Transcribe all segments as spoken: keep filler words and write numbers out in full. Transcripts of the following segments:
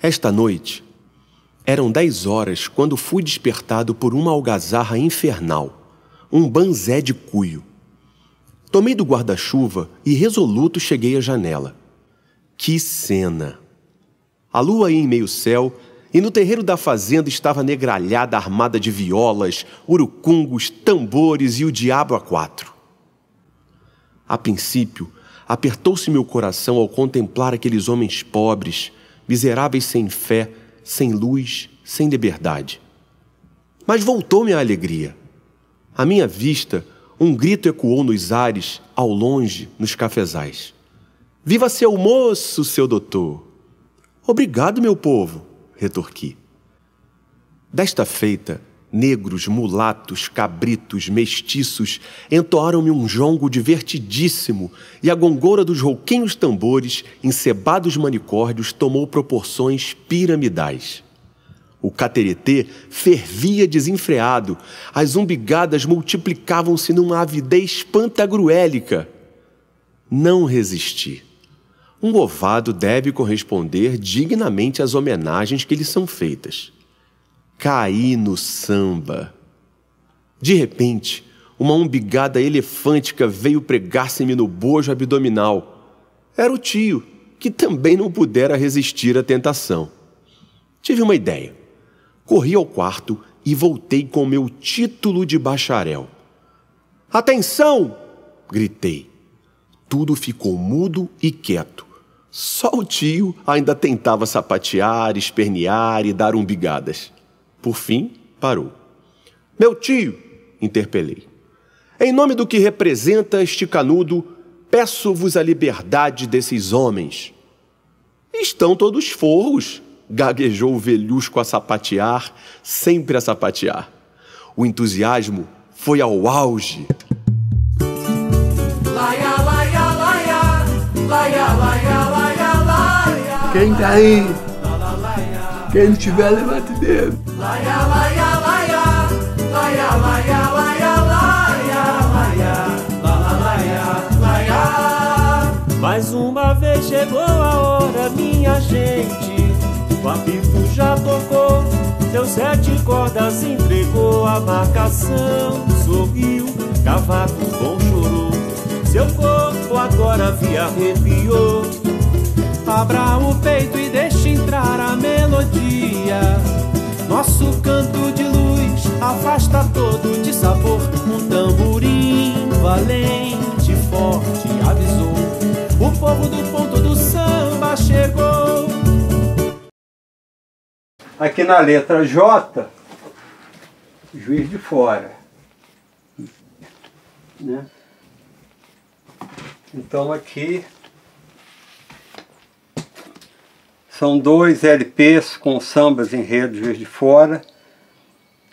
Esta noite, eram dez horas quando fui despertado por uma algazarra infernal, um banzé de cuio. Tomei do guarda-chuva e resoluto cheguei à janela. Que cena! A lua ia em meio-céu e no terreiro da fazenda estava negralhada armada de violas, urucungos, tambores e o diabo a quatro. A princípio, apertou-se meu coração ao contemplar aqueles homens pobres, miseráveis sem fé, sem luz, sem liberdade. Mas voltou-me a alegria. À minha vista, um grito ecoou nos ares, ao longe, nos cafezais. Viva seu moço, seu doutor! Obrigado, meu povo, retorqui. Desta feita, negros, mulatos, cabritos, mestiços entoaram-me um jongo divertidíssimo e a gongoura dos rouquinhos tambores, encebados manicórdios, tomou proporções piramidais. O cateretê fervia desenfreado, as umbigadas multiplicavam-se numa avidez pantagruélica. Não resisti. Um ovado deve corresponder dignamente às homenagens que lhe são feitas. Caí no samba. De repente, uma umbigada elefântica veio pregar-se-me no bojo abdominal. Era o tio, que também não pudera resistir à tentação. Tive uma ideia. Corri ao quarto e voltei com meu título de bacharel. Atenção! Gritei. Tudo ficou mudo e quieto. Só o tio ainda tentava sapatear, espernear e dar umbigadas. Por fim, parou. Meu tio, interpelei. Em nome do que representa este canudo, peço-vos a liberdade desses homens. Estão todos forros, gaguejou o velhusco a sapatear, sempre a sapatear. O entusiasmo foi ao auge. Laia, laia, laia, laia, laia, laia, laia. Quem tá aí? Quem tiver, levante dele. Laia, laia, laia, laia, laia, laia, laia, laia, laia, laia. Mais uma vez chegou a hora, minha gente. O apito já tocou, seus sete cordas entregou a marcação. Sorriu, cavaco bom chorou, seu corpo agora via arrepiou. Abra o peito e deixe entrar a melodia. Nosso canto de luz afasta todo de sabor. Um tamborim valente, forte, avisou. O povo do ponto do samba chegou. Aqui na letra J, Juiz de Fora, né? Então aqui são dois L Ps com sambas enredo Juiz de Fora,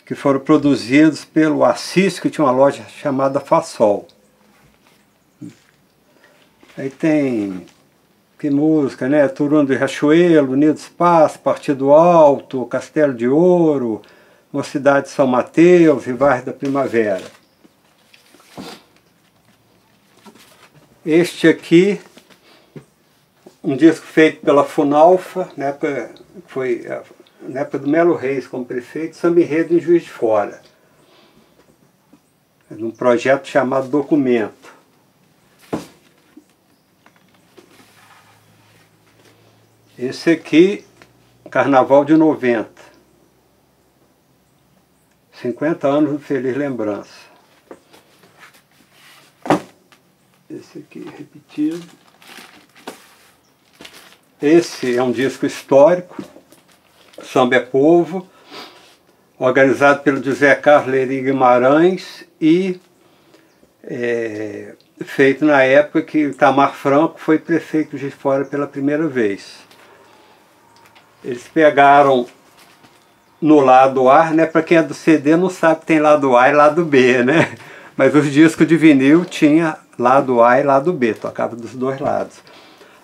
que foram produzidos pelo Assis, que tinha uma loja chamada Fassol. Aí tem que música, né? Turuna do Riachuelo, Unidos Espaço, Partido Alto, Castelo de Ouro, Mocidade de São Mateus, Rivais da Primavera. Este aqui, um disco feito pela FUNALFA, na época, foi, na época do Melo Reis como prefeito, samba enredo em Juiz de Fora. Era um projeto chamado Documento. Esse aqui, Carnaval de noventa. cinquenta anos do Feliz Lembrança. Esse aqui repetido. Esse é um disco histórico, Samba é Povo, organizado pelo José Carlos Lery Guimarães e é, feito na época que Itamar Franco foi prefeito de Fora pela primeira vez. Eles pegaram no lado A, né? Para quem é do C D não sabe que tem lado A e lado B, né? Mas os discos de vinil tinha lado A e lado B, tocava dos dois lados.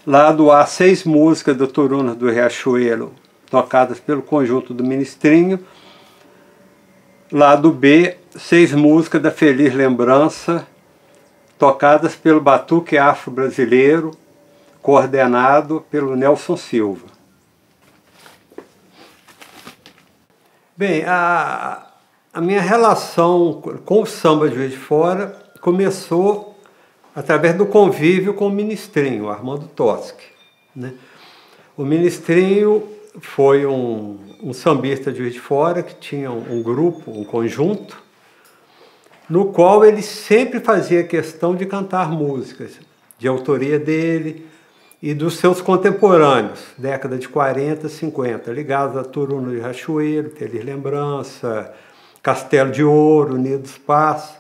Lado A, seis músicas do Turuna do Riachuelo, tocadas pelo conjunto do Ministrinho. Lado B, seis músicas da Feliz Lembrança, tocadas pelo Batuque Afro-Brasileiro, coordenado pelo Nelson Silva. Bem, a, a minha relação com o samba de Juiz de Fora começou através do convívio com o ministrinho, Armando Toschi, né? O ministrinho foi um, um sambista de Juiz de Fora que tinha um, um grupo, um conjunto, no qual ele sempre fazia questão de cantar músicas de autoria dele e dos seus contemporâneos, década de quarenta, cinquenta, ligados a Turuna de Rachoeiro, Feliz Lembrança, Castelo de Ouro, Nido dos Passos.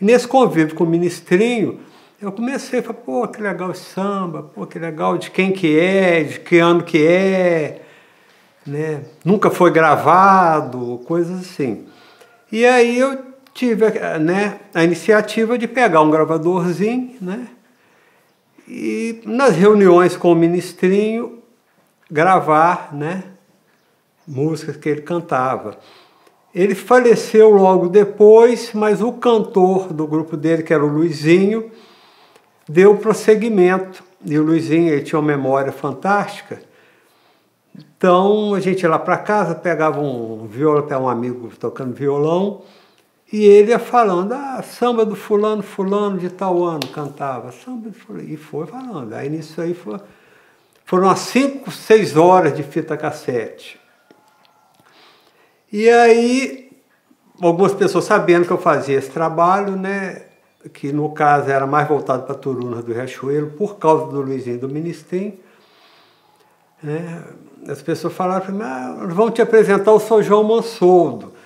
E nesse convívio com o ministrinho, eu comecei a falar, pô, que legal esse samba, pô, que legal, de quem que é, de que ano que é, né? Nunca foi gravado, coisas assim. E aí eu tive, né, a iniciativa de pegar um gravadorzinho, né? E nas reuniões com o ministrinho, gravar, né, músicas que ele cantava. Ele faleceu logo depois, mas o cantor do grupo dele, que era o Luizinho, deu prosseguimento. E o Luizinho, ele tinha uma memória fantástica. Então a gente ia lá para casa, pegava um violão, pegava um amigo tocando violão, e ele ia falando, ah, samba do fulano, fulano de tal ano, cantava, samba do fulano, e foi falando. Aí nisso aí foi, foram as cinco, seis horas de fita cassete. E aí, algumas pessoas sabendo que eu fazia esse trabalho, né, que no caso era mais voltado para Turunas do Riachuelo, por causa do Luizinho do Ministrinho, né, as pessoas falaram para mim, ah, vamos te apresentar o São João Mansoldo,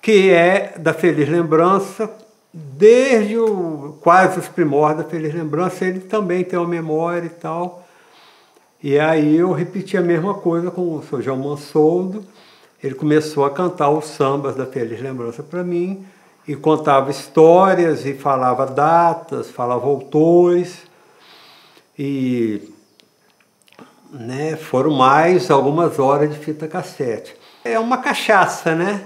que é da Feliz Lembrança, desde o, quase os primórdios da Feliz Lembrança, ele também tem uma memória e tal. E aí eu repeti a mesma coisa com o São João Mansoldo, ele começou a cantar os sambas da Feliz Lembrança para mim, e contava histórias, e falava datas, falava autores, e, né, foram mais algumas horas de fita cassete. É uma cachaça, né?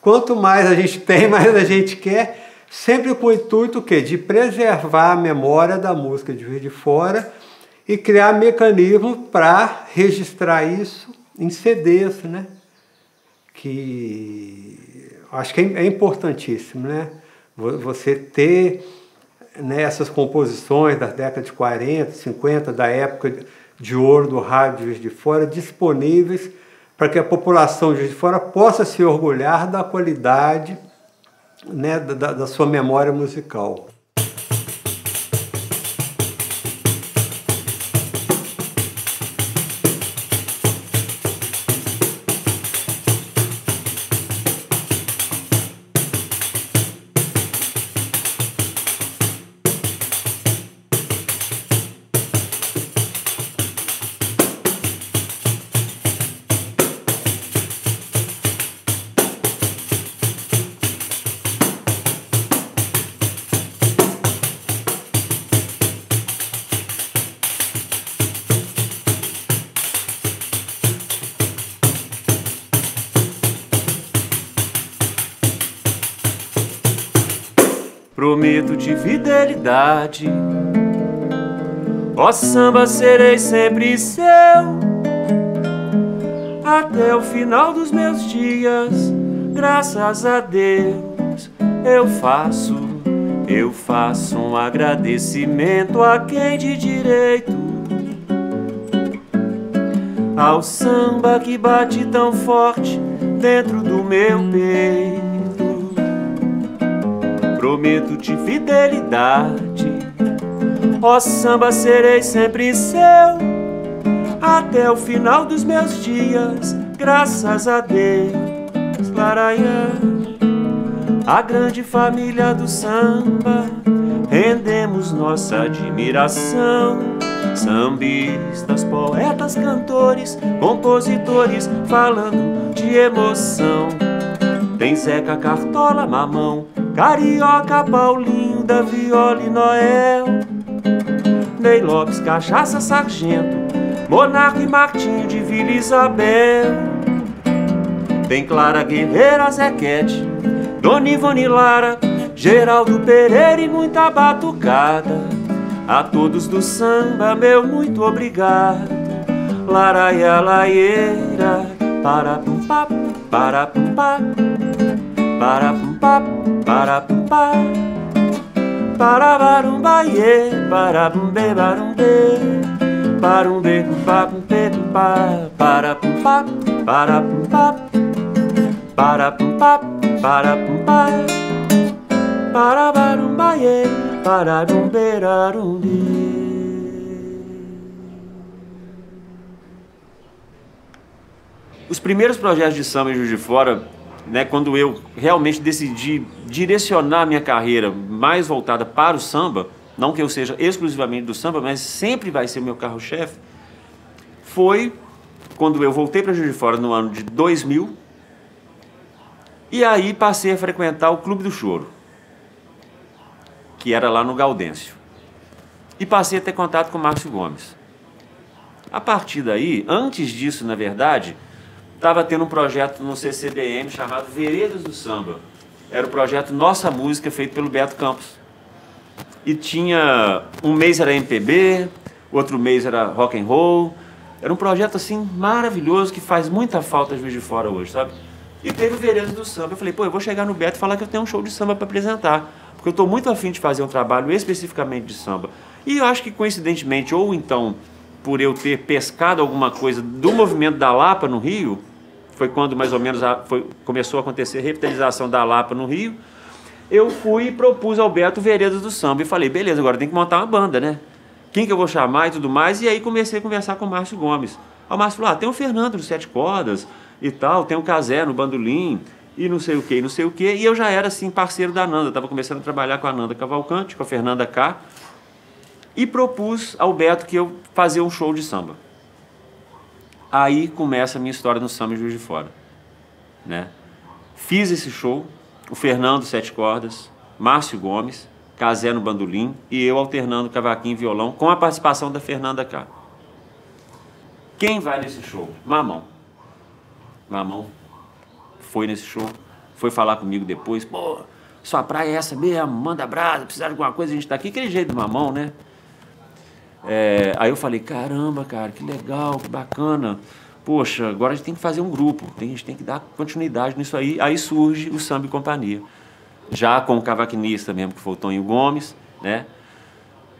Quanto mais a gente tem, mais a gente quer, sempre com o intuito o quê? De preservar a memória da música de Juiz de Fora e criar mecanismo para registrar isso em C Dês, né? Que acho que é importantíssimo, né? Você ter, né, essas composições das décadas de quarenta, cinquenta, da época de ouro do rádio de Juiz de Fora, disponíveis para que a população de Juiz de Fora possa se orgulhar da qualidade, né, da, da sua memória musical. Prometo de fidelidade, ó samba, serei sempre seu, até o final dos meus dias, graças a Deus. Eu faço, eu faço um agradecimento a quem de direito, ao samba que bate tão forte dentro do meu peito. Prometo de fidelidade, ó samba, serei sempre seu, até o final dos meus dias, graças a Deus. Laraiã, a grande família do samba, rendemos nossa admiração. Sambistas, poetas, cantores, compositores, falando de emoção. Tem Zeca, Cartola, Mamão, Carioca, Paulinho da Viola e Noel, Ney Lopes, Cachaça, Sargento, Monarca e Martinho de Vila Isabel. Tem Clara Guerreira, Zequete, Dona Ivone Lara, Geraldo Pereira e muita batucada. A todos do samba, meu muito obrigado. Laraiá, laieira, para pum papo. para pá, para pá, para pá, para barumbaie, para bumbe barumbe, barumbe pá, pá, para pá, para pá, para pá, para pá, para barumbaie, para bumbe barumbe. Os primeiros projetos de samba em Juiz de Fora, né, quando eu realmente decidi direcionar minha carreira mais voltada para o samba, não que eu seja exclusivamente do samba, mas sempre vai ser meu carro-chefe, foi quando eu voltei para Juiz de Fora no ano de dois mil e aí passei a frequentar o Clube do Choro, que era lá no Gaudêncio, e passei a ter contato com o Márcio Gomes. A partir daí, antes disso, na verdade, estava tendo um projeto no C C D M chamado Veredas do Samba. Era o projeto Nossa Música, feito pelo Beto Campos. E tinha... um mês era M P B, outro mês era rock and roll. Era um projeto, assim, maravilhoso, que faz muita falta às vezes de fora hoje, sabe? E teve o Veredas do Samba. Eu falei, pô, eu vou chegar no Beto e falar que eu tenho um show de samba para apresentar. Porque eu estou muito afim de fazer um trabalho especificamente de samba. E eu acho que, coincidentemente, ou então... por eu ter pescado alguma coisa do movimento da Lapa no Rio, foi quando mais ou menos a, foi, começou a acontecer a revitalização da Lapa no Rio, eu fui e propus ao Beto Veredas do Samba e falei, beleza, agora tem que montar uma banda, né? Quem que eu vou chamar e tudo mais, e aí comecei a conversar com o Márcio Gomes. Aí o Márcio falou, ah, tem o Fernando no Sete Cordas e tal, tem o Cazé no Bandolim e não sei o que, não sei o que, e eu já era assim parceiro da Nanda, estava começando a trabalhar com a Nanda Cavalcante, com a Fernanda K., e propus ao Beto que eu fazia um show de samba. Aí começa a minha história no samba em Juiz de Fora, né? Fiz esse show, o Fernando Sete Cordas, Márcio Gomes, Cazé no Bandolim e eu alternando cavaquinho e violão com a participação da Fernanda K. Quem vai nesse show? Mamão. Mamão foi nesse show, foi falar comigo depois, pô, sua praia é essa mesmo, manda brasa, precisar de alguma coisa, a gente tá aqui, aquele jeito do Mamão, né? É, aí eu falei, caramba, cara, que legal, que bacana. Poxa, agora a gente tem que fazer um grupo, a gente tem que dar continuidade nisso aí. Aí surge o Samba e Companhia, já com o cavaquinista mesmo, que foi o Toninho Gomes, né?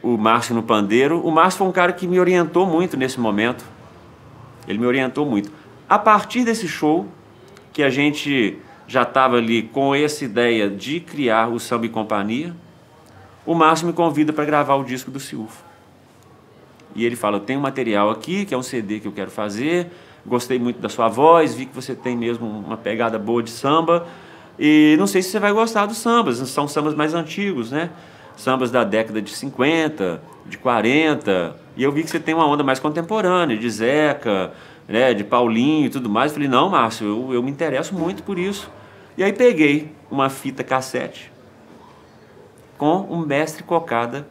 O Márcio no pandeiro. O Márcio foi um cara que me orientou muito nesse momento. Ele me orientou muito. A partir desse show, que a gente já estava ali com essa ideia de criar o Samba e Companhia, o Márcio me convida para gravar o disco do Silfo. E ele fala, eu tenho um material aqui, que é um C D que eu quero fazer, gostei muito da sua voz, vi que você tem mesmo uma pegada boa de samba, e não sei se você vai gostar dos sambas, são sambas mais antigos, né? Sambas da década de cinquenta, de quarenta, e eu vi que você tem uma onda mais contemporânea, de Zeca, né, de Paulinho e tudo mais. Eu falei, não, Márcio, eu, eu me interesso muito por isso. E aí peguei uma fita cassete com um mestre Cocada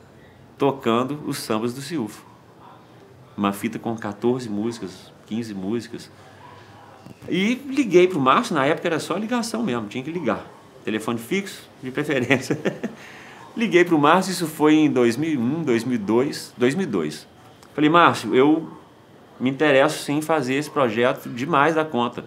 tocando os sambas do Silfo. Uma fita com quatorze músicas, quinze músicas. E liguei para o Márcio, na época era só ligação mesmo, tinha que ligar. Telefone fixo, de preferência. Liguei para o Márcio, isso foi em dois mil e um, dois mil e dois. Falei, Márcio, eu me interesso sim em fazer esse projeto demais da conta.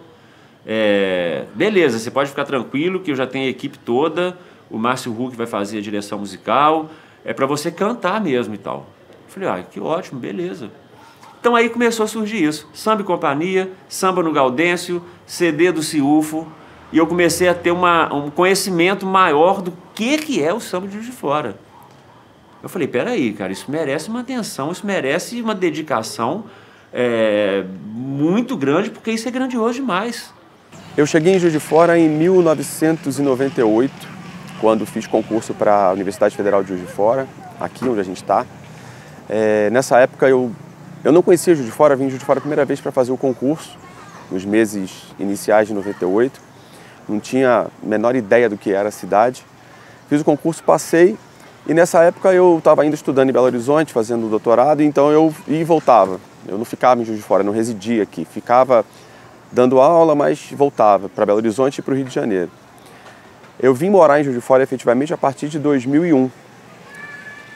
É, beleza, você pode ficar tranquilo que eu já tenho a equipe toda, o Márcio Huck vai fazer a direção musical, é para você cantar mesmo e tal. Falei, ah, que ótimo, beleza. Então aí começou a surgir isso, Samba e Companhia, Samba no Gaudêncio, C D do Silfo, e eu comecei a ter uma, um conhecimento maior do que, que é o samba de Juiz de Fora. Eu falei, peraí, cara, isso merece uma atenção, isso merece uma dedicação é, muito grande, porque isso é grandioso demais. Eu cheguei em Juiz de Fora em mil novecentos e noventa e oito, quando fiz concurso para a Universidade Federal de Juiz de Fora, aqui onde a gente está. É, nessa época eu Eu não conhecia Juiz de Fora, vim de Juiz de Fora a primeira vez para fazer o concurso, nos meses iniciais de noventa e oito. Não tinha a menor ideia do que era a cidade. Fiz o concurso, passei, e nessa época eu estava ainda estudando em Belo Horizonte, fazendo o doutorado, então eu ia e voltava. Eu não ficava em Juiz de Fora, não residia aqui. Ficava dando aula, mas voltava para Belo Horizonte e para o Rio de Janeiro. Eu vim morar em Juiz de Fora efetivamente a partir de dois mil e um.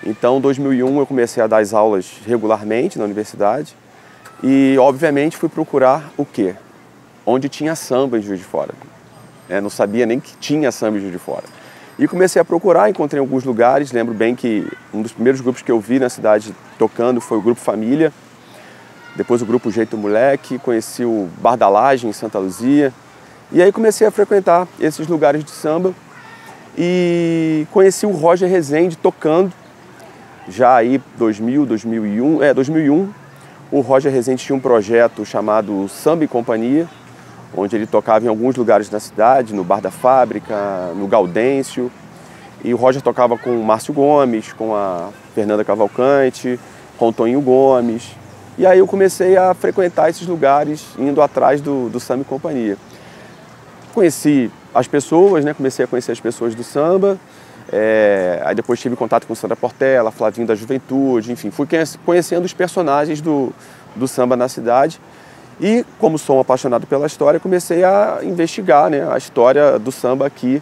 Então, em dois mil e um, eu comecei a dar as aulas regularmente na universidade e, obviamente, fui procurar o quê? onde tinha samba em Juiz de Fora. É, não sabia nem que tinha samba em Juiz de Fora. E comecei a procurar, encontrei alguns lugares, lembro bem que um dos primeiros grupos que eu vi na cidade tocando foi o Grupo Família, depois o Grupo Jeito Moleque, conheci o Bar da Laje, em Santa Luzia, e aí comecei a frequentar esses lugares de samba e conheci o Roger Resende tocando, já aí dois mil, dois mil e um, é, dois mil e um, o Roger Resende tinha um projeto chamado Samba e Companhia, onde ele tocava em alguns lugares da cidade, no Bar da Fábrica, no Gaudêncio. E o Roger tocava com o Márcio Gomes, com a Fernanda Cavalcante, com o Toninho Gomes. E aí eu comecei a frequentar esses lugares, indo atrás do, do samba e companhia. Conheci as pessoas, né? Comecei a conhecer as pessoas do samba. É... Aí depois tive contato com Sandra Portella, Flavinho da Juventude, enfim. Fui conhecendo os personagens do, do samba na cidade. E, como sou um apaixonado pela história, comecei a investigar, né, a história do samba aqui,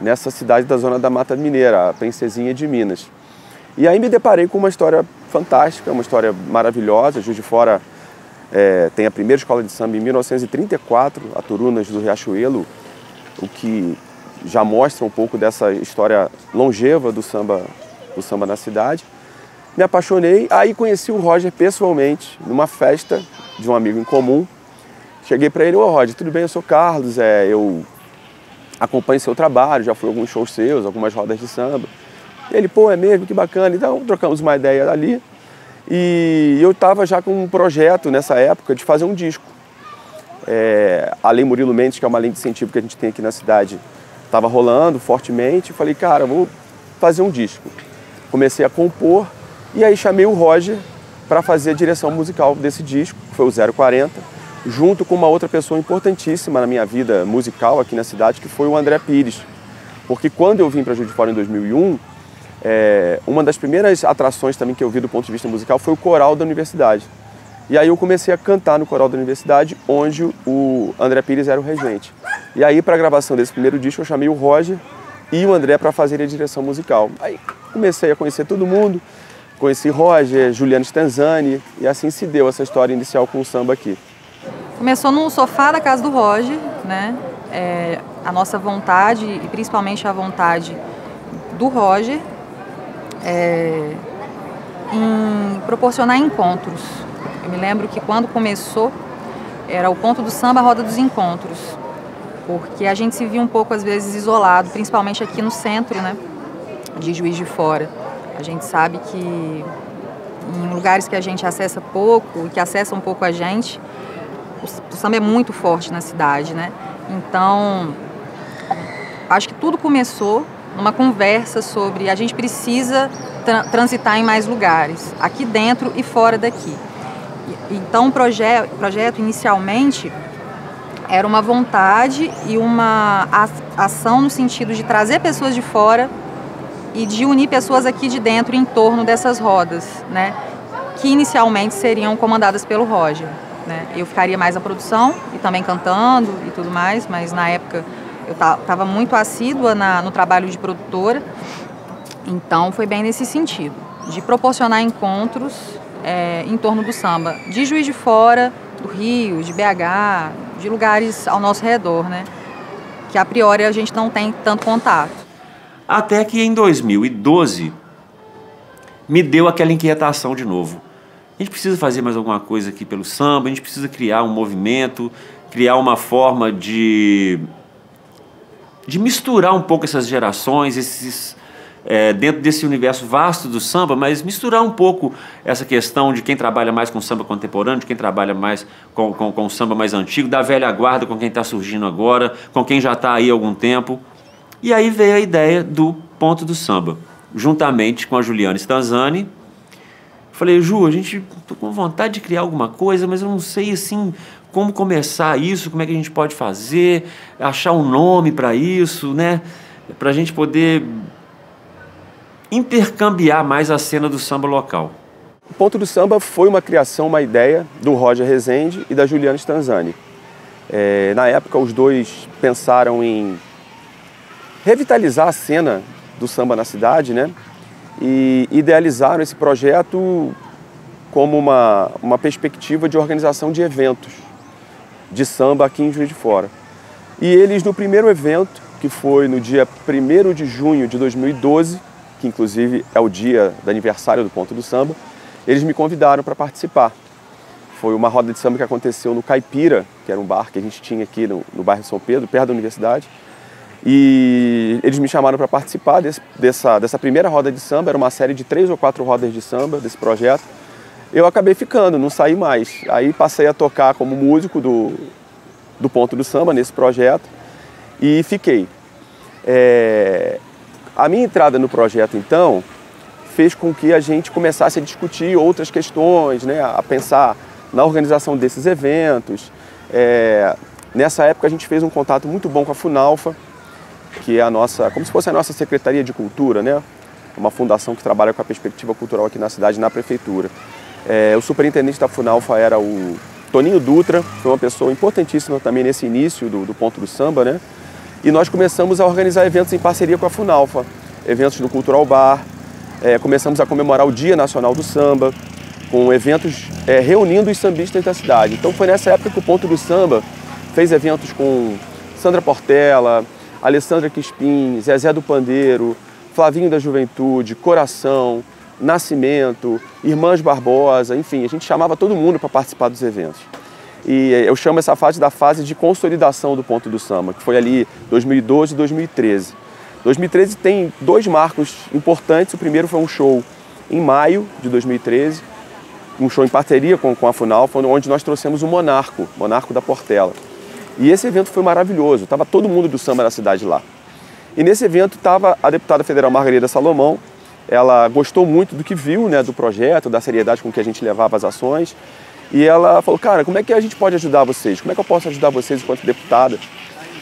nessa cidade da Zona da Mata Mineira, a Princesinha de Minas. E aí me deparei com uma história fantástica, uma história maravilhosa. Juiz de Fora é, tem a primeira escola de samba em mil novecentos e trinta e quatro, a Turunas do Riachuelo, o que já mostra um pouco dessa história longeva do samba, do samba na cidade. Me apaixonei, aí conheci o Roger pessoalmente, numa festa de um amigo em comum. Cheguei para ele: ô Roger, tudo bem? Eu sou Carlos, é, eu acompanho seu trabalho, já fui a alguns shows seus, algumas rodas de samba. E ele: pô, é mesmo? Que bacana. Então trocamos uma ideia dali. E eu estava já com um projeto nessa época de fazer um disco. É, a Lei Murilo Mendes, que é uma lei de incentivo que a gente tem aqui na cidade, estava rolando fortemente. Eu falei: cara, vou fazer um disco. Comecei a compor. E aí chamei o Roger para fazer a direção musical desse disco, que foi o zero quarenta, junto com uma outra pessoa importantíssima na minha vida musical aqui na cidade, que foi o André Pires. Porque quando eu vim para Juiz de Fora em dois mil e um, é, uma das primeiras atrações também que eu vi do ponto de vista musical foi o coral da universidade. E aí eu comecei a cantar no coral da universidade, onde o André Pires era o regente. E aí, para a gravação desse primeiro disco, eu chamei o Roger e o André para fazer a direção musical. Aí comecei a conhecer todo mundo. Conheci Roger, Juliana Stanzani, e assim se deu essa história inicial com o samba aqui. Começou num sofá da casa do Roger, né? É, a nossa vontade, e principalmente a vontade do Roger, é, em proporcionar encontros. Eu me lembro que quando começou, era o Ponto do Samba, a Roda dos Encontros, porque a gente se via um pouco, às vezes, isolado, principalmente aqui no centro, né, de Juiz de Fora. A gente sabe que em lugares que a gente acessa pouco, que acessa um pouco a gente, o samba é muito forte na cidade, né? Então, acho que tudo começou numa conversa sobre a gente precisa tra- transitar em mais lugares, aqui dentro e fora daqui. Então, o proje- projeto inicialmente era uma vontade e uma ação no sentido de trazer pessoas de fora e de unir pessoas aqui de dentro em torno dessas rodas, né? Que inicialmente seriam comandadas pelo Roger, né? Eu ficaria mais na produção e também cantando e tudo mais, mas na época eu estava muito assídua na, no trabalho de produtora, então foi bem nesse sentido, de proporcionar encontros é, em torno do samba, de Juiz de Fora, do Rio, de B H, de lugares ao nosso redor, né? Que a priori a gente não tem tanto contato. Até que em dois mil e doze, me deu aquela inquietação de novo. A gente precisa fazer mais alguma coisa aqui pelo samba, a gente precisa criar um movimento, criar uma forma de, de misturar um pouco essas gerações, esses, é, dentro desse universo vasto do samba, mas misturar um pouco essa questão de quem trabalha mais com samba contemporâneo, de quem trabalha mais com, com, com samba mais antigo, da velha guarda com quem está surgindo agora, com quem já está aí há algum tempo. E aí veio a ideia do Ponto do Samba, juntamente com a Juliana Stanzani. Falei: Ju, a gente tô com vontade de criar alguma coisa, mas eu não sei assim como começar isso, como é que a gente pode fazer, achar um nome para isso, né? Para a gente poder intercambiar mais a cena do samba local. O Ponto do Samba foi uma criação, uma ideia do Roger Resende e da Juliana Stanzani. É, na época, os dois pensaram em revitalizar a cena do samba na cidade, né? E idealizaram esse projeto como uma, uma perspectiva de organização de eventos. de samba aqui em Juiz de Fora. E eles, no primeiro evento, que foi no dia primeiro de junho de dois mil e doze, que inclusive é o dia do aniversário do Ponto do Samba, eles me convidaram para participar. Foi uma roda de samba que aconteceu no Caipira, que era um bar que a gente tinha aqui no, no bairro São Pedro, perto da universidade. E eles me chamaram para participar desse, dessa, dessa primeira roda de samba. Era uma série de três ou quatro rodas de samba desse projeto. Eu acabei ficando, não saí mais. Aí passei a tocar como músico do, do Ponto do Samba nesse projeto e fiquei. É... A minha entrada no projeto, então, fez com que a gente começasse a discutir outras questões, né? A pensar na organização desses eventos. É... Nessa época a gente fez um contato muito bom com a FUNALFA, que é a nossa, como se fosse a nossa Secretaria de Cultura, né? Uma fundação que trabalha com a perspectiva cultural aqui na cidade, na prefeitura. É, o superintendente da FUNALFA era o Toninho Dutra, foi uma pessoa importantíssima também nesse início do, do Ponto do Samba, né? E nós começamos a organizar eventos em parceria com a FUNALFA, eventos do Cultural Bar, é, começamos a comemorar o Dia Nacional do Samba, com eventos é, reunindo os sambistas da cidade. Então foi nessa época que o Ponto do Samba fez eventos com Sandra Portella, Alessandra Crispin, Zezé do Pandeiro, Flavinho da Juventude, Coração, Nascimento, Irmãs Barbosa, enfim, a gente chamava todo mundo para participar dos eventos. E eu chamo essa fase da fase de consolidação do Ponto do Samba, que foi ali dois mil e doze e dois mil e treze. dois mil e treze tem dois marcos importantes. O primeiro foi um show em maio de dois mil e treze, um show em parceria com, com a FUNALFA, onde nós trouxemos o Monarco, Monarco da Portela. E esse evento foi maravilhoso, estava todo mundo do samba na cidade lá. E nesse evento estava a deputada federal Margarida Salomão. Ela gostou muito do que viu, né, do projeto, da seriedade com que a gente levava as ações. E ela falou, cara, como é que a gente pode ajudar vocês? Como é que eu posso ajudar vocês enquanto deputada?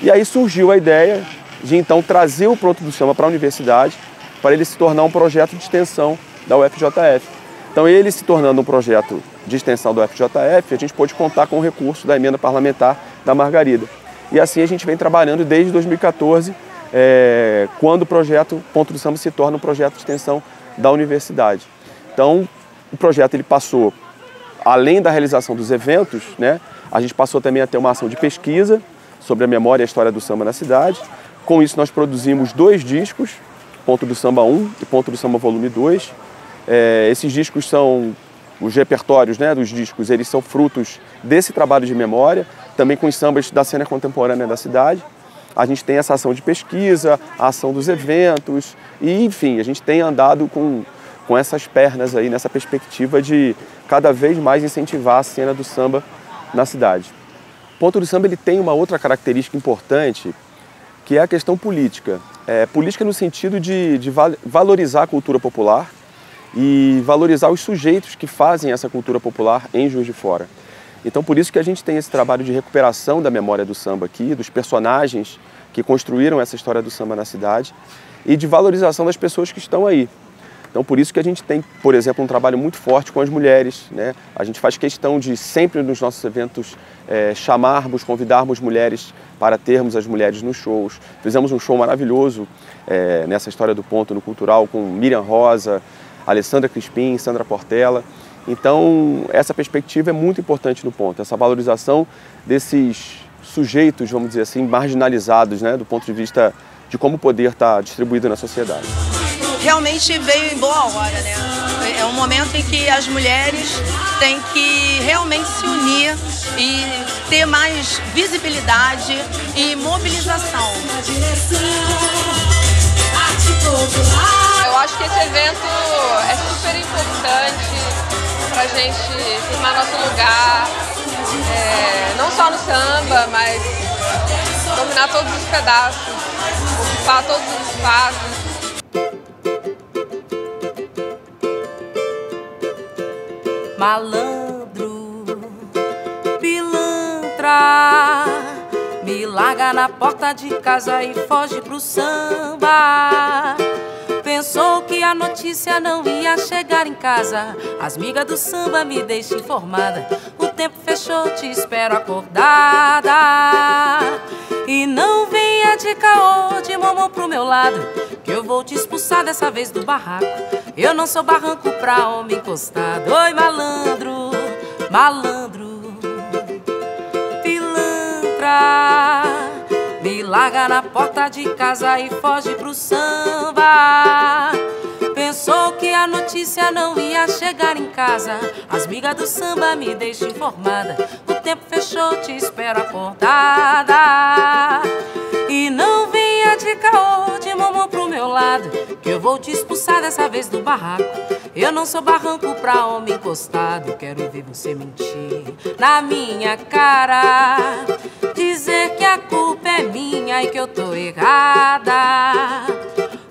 E aí surgiu a ideia de então trazer o Ponto do Samba para a universidade, para ele se tornar um projeto de extensão da U F J F. Então ele se tornando um projeto de extensão da U F J F, a gente pôde contar com o recurso da emenda parlamentar da Margarida. E assim a gente vem trabalhando desde dois mil e quatorze, É, quando o projeto Ponto do Samba se torna um projeto de extensão da universidade. Então, o projeto ele passou, além da realização dos eventos, né, a gente passou também a ter uma ação de pesquisa sobre a memória e a história do samba na cidade. Com isso, nós produzimos dois discos, Ponto do Samba um e Ponto do Samba Volume dois. É, esses discos são, os repertórios, né, dos discos, eles são frutos desse trabalho de memória, também com os sambas da cena contemporânea da cidade. A gente tem essa ação de pesquisa, a ação dos eventos, e enfim, a gente tem andado com, com essas pernas aí, nessa perspectiva de cada vez mais incentivar a cena do samba na cidade. O Ponto do Samba ele tem uma outra característica importante, que é a questão política. É, política no sentido de, de valorizar a cultura popular e valorizar os sujeitos que fazem essa cultura popular em Juiz de Fora. Então, por isso que a gente tem esse trabalho de recuperação da memória do samba aqui, dos personagens que construíram essa história do samba na cidade e de valorização das pessoas que estão aí. Então, por isso que a gente tem, por exemplo, um trabalho muito forte com as mulheres, né? A gente faz questão de sempre nos nossos eventos é, chamarmos, convidarmos mulheres para termos as mulheres nos shows. Fizemos um show maravilhoso é, nessa história do Ponto no Cultural com Miriam Rosa, Alessandra Crispin, Sandra Portella. Então, essa perspectiva é muito importante no Ponto, essa valorização desses sujeitos, vamos dizer assim, marginalizados, né, do ponto de vista de como o poder está distribuído na sociedade. Realmente veio em boa hora, né? É um momento em que as mulheres têm que realmente se unir e ter mais visibilidade e mobilização. Eu acho que esse evento é super importante para a gente firmar nosso lugar, é, não só no samba, mas dominar todos os pedaços, ocupar todos os espaços. Malandro, pilantra, me larga na porta de casa e foge pro samba. Pensou que a notícia não ia chegar em casa. As migas do samba me deixam informada. O tempo fechou, te espero acordada. E não venha de caô, de mamão pro meu lado, que eu vou te expulsar dessa vez do barraco. Eu não sou barranco pra homem encostado. Oi, malandro, malandro, pilão. fora, me larga na porta de casa e foge pro samba. Pensou que a notícia não ia chegar em casa. As migas do samba me deixam informada. O tempo fechou, te espero acordada. E não venha de caô, de momo pro meu lado, que eu vou te expulsar dessa vez do barraco. Eu não sou barranco pra homem encostado. Quero ver você mentir na minha cara, dizer que a culpa é minha e que eu tô errada,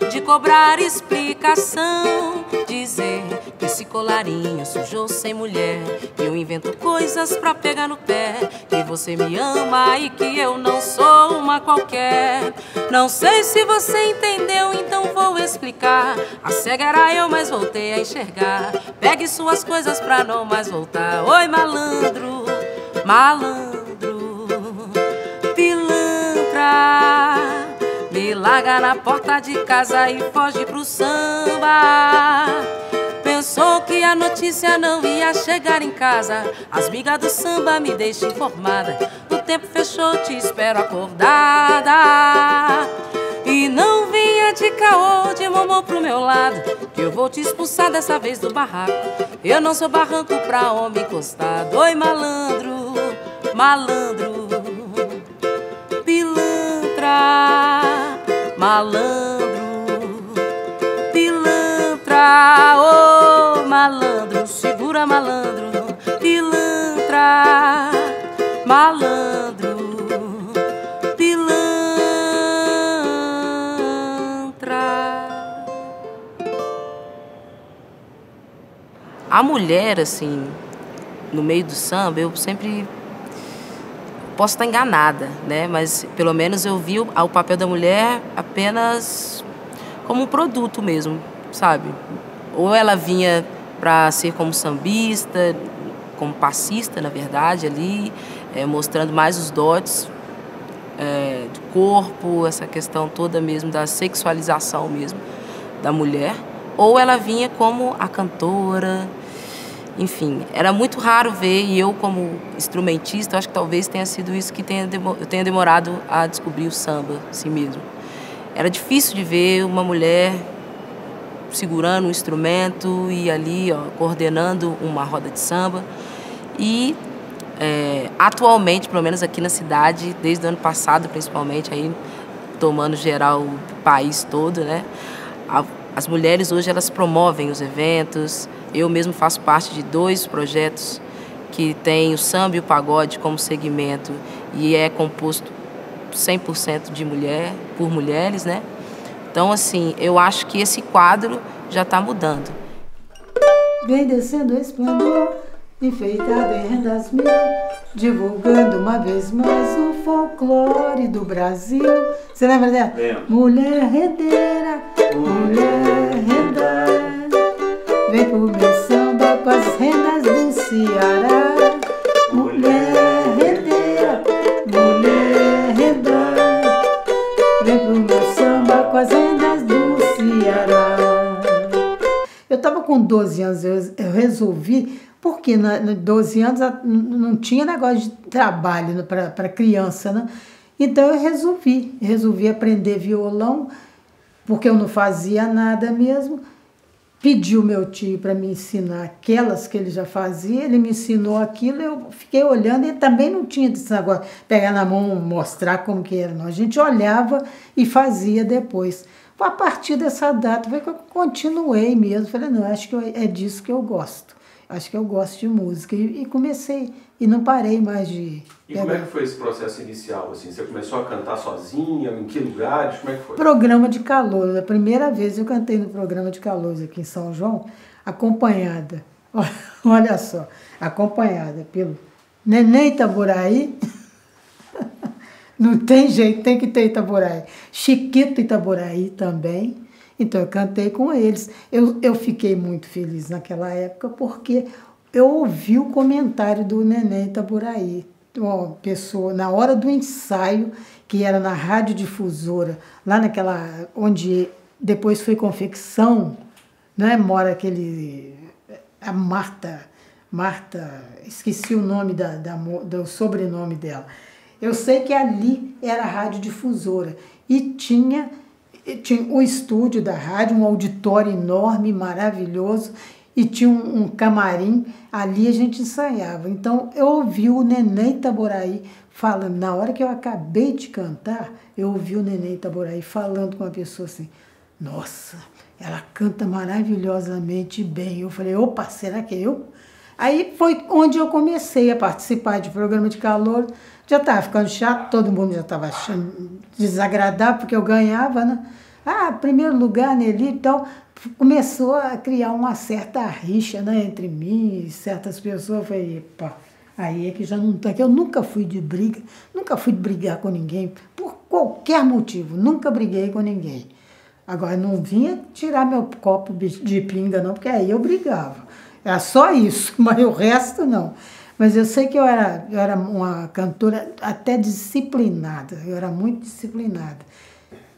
de cobrar explicação, dizer que esse colarinho sujou sem mulher, que eu invento coisas pra pegar no pé, que você me ama e que eu não sou uma qualquer. Não sei se você entendeu, então vou explicar. A cega era eu, mas voltei a enxergar. Pegue suas coisas pra não mais voltar. Oi, malandro, malandro, pilantra, me larga na porta de casa e foge pro samba. Pensou que a notícia não ia chegar em casa. As migas do samba me deixam informada. O tempo fechou, te espero acordada. E não venha de caô, de momô pro meu lado, que eu vou te expulsar dessa vez do barraco. Eu não sou barranco pra homem encostado. Oi, malandro, malandro, pilantra, malandro, pilantra, ô oh, malandro, segura malandro, pilantra, malandro, pilantra. A mulher, assim, no meio do samba, eu sempre... posso estar enganada, né? Mas pelo menos eu vi o, o papel da mulher apenas como um produto mesmo, sabe? Ou ela vinha para ser como sambista, como passista, na verdade, ali, é, mostrando mais os dotes é, do corpo, essa questão toda mesmo da sexualização mesmo da mulher. Ou ela vinha como a cantora. Enfim, era muito raro ver, e eu como instrumentista, acho que talvez tenha sido isso que tenha eu tenha demorado a descobrir o samba, assim mesmo. Era difícil de ver uma mulher segurando um instrumento e ali, ó, coordenando uma roda de samba. E é, atualmente, pelo menos aqui na cidade, desde o ano passado principalmente, aí tomando geral o país todo, né? A, As mulheres hoje, elas promovem os eventos. Eu mesmo faço parte de dois projetos que tem o samba e o pagode como segmento, e é composto cem por cento de mulher, por mulheres, né? Então, assim, eu acho que esse quadro já está mudando. Vem descendo o esplendor, enfeitado em rendas mil, divulgando uma vez mais o folclore do Brasil. Você lembra dela? Lembra. Mulher rendeira, mulher renda, vem pro meu samba com as rendas do Ceará. Mulher rendeira, mulher renda, vem pro meu samba com as rendas do Ceará. Eu tava com doze anos, eu resolvi, porque nos doze anos não tinha negócio de trabalho para criança, né? Então eu resolvi, resolvi aprender violão, porque eu não fazia nada mesmo. Pedi o meu tio para me ensinar aquelas que ele já fazia, ele me ensinou aquilo, eu fiquei olhando, e também não tinha esse negócio, pegar na mão, mostrar como que era, não. A gente olhava e fazia depois. A partir dessa data foi que eu continuei mesmo, falei, não, acho que é disso que eu gosto. Acho que eu gosto de música, e comecei, e não parei mais de... E como é que foi esse processo inicial, assim? Você começou a cantar sozinha, em que lugares, como é que foi? Programa de calor, a primeira vez eu cantei no programa de calor aqui em São João, acompanhada, olha só, acompanhada pelo Neném Itaboraí, não tem jeito, tem que ter Itaboraí, Chiquito Itaboraí também. Então, eu cantei com eles. Eu, eu fiquei muito feliz naquela época, porque eu ouvi o comentário do Neném Itaboraí, uma pessoa, na hora do ensaio, que era na Rádio Difusora, lá naquela, onde depois foi Confecção, né? Mora aquele... a Marta, Marta, esqueci o nome da, da, do sobrenome dela. Eu sei que ali era a radiodifusora e tinha, tinha o estúdio da rádio, um auditório enorme, maravilhoso, e tinha um, um camarim, ali a gente ensaiava. Então eu ouvi o Neném Itaboraí falando, na hora que eu acabei de cantar, eu ouvi o Neném Itaboraí falando com uma pessoa assim, nossa, ela canta maravilhosamente bem. Eu falei, opa, será que é eu? Aí foi onde eu comecei a participar de programa de calor. Já estava ficando chato, todo mundo já estava achando desagradável, porque eu ganhava, né? Ah, primeiro lugar nele, então começou a criar uma certa rixa, né, entre mim e certas pessoas. Eu falei, epa, aí é que já não está aqui. Eu nunca fui de briga, nunca fui brigar com ninguém, por qualquer motivo, nunca briguei com ninguém. Agora, não vinha tirar meu copo de pinga, não, porque aí eu brigava. Era só isso, mas o resto não. Mas eu sei que eu era, eu era uma cantora até disciplinada, eu era muito disciplinada.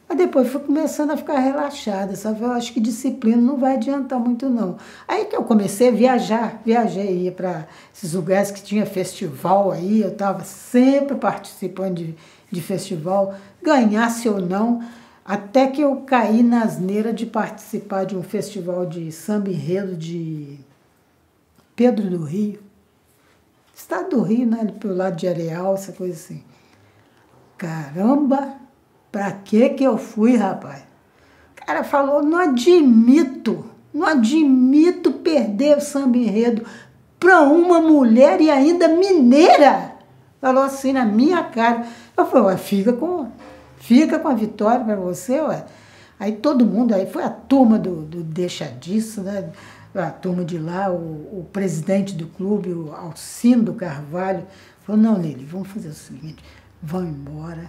Aí depois fui começando a ficar relaxada, sabe? Eu acho que disciplina não vai adiantar muito, não. Aí que eu comecei a viajar, viajei, ia para esses lugares que tinha festival aí, eu estava sempre participando de, de festival, ganhasse ou não. Até que eu caí na asneira de participar de um festival de samba enredo de Pedro do Rio. Estado do Rio, né? Pelo lado de Areal, essa coisa assim. Caramba, pra que que eu fui, rapaz? O cara falou, não admito, não admito perder o samba enredo pra uma mulher e ainda mineira. Falou assim na minha cara. Eu falei, ué, fica com... Fica com a vitória para você, ué. Aí todo mundo, aí foi a turma do, do Deixa Disso, né? A turma de lá, o, o presidente do clube, o Alcindo Carvalho, falou, não, Nelly, vamos fazer o seguinte, vamos embora,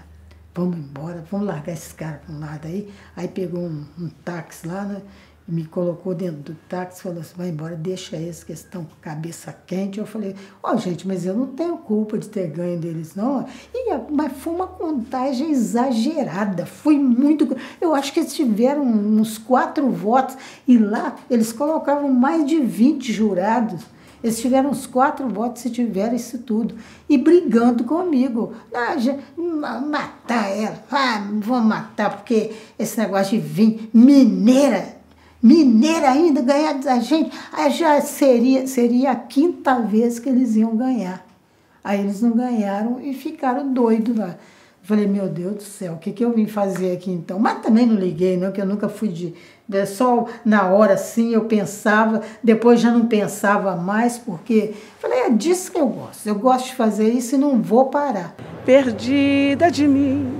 vamos embora, vamos largar esse cara para um lado aí. Aí pegou um, um táxi lá, né? E me colocou dentro do táxi, falou assim, vai embora, deixa esse, que eles estão com a cabeça quente. Eu falei, ó, oh, gente, mas eu não tenho culpa de ter ganho deles, não. E, mas foi uma contagem exagerada, foi muito... Eu acho que eles tiveram uns quatro votos, e lá eles colocavam mais de vinte jurados. Eles tiveram uns quatro votos, se tiveram isso tudo. E brigando comigo. Ah, já, matar ela, ah, vou matar, porque esse negócio de vir mineira... Mineira ainda, ganhar da gente, aí já seria, seria a quinta vez que eles iam ganhar. Aí eles não ganharam e ficaram doidos lá. Falei, meu Deus do céu, o que, que eu vim fazer aqui então? Mas também não liguei, não, que eu nunca fui de... Só na hora, assim, eu pensava, depois já não pensava mais, porque... Falei, é disso que eu gosto, eu gosto de fazer isso e não vou parar. Perdida de mim,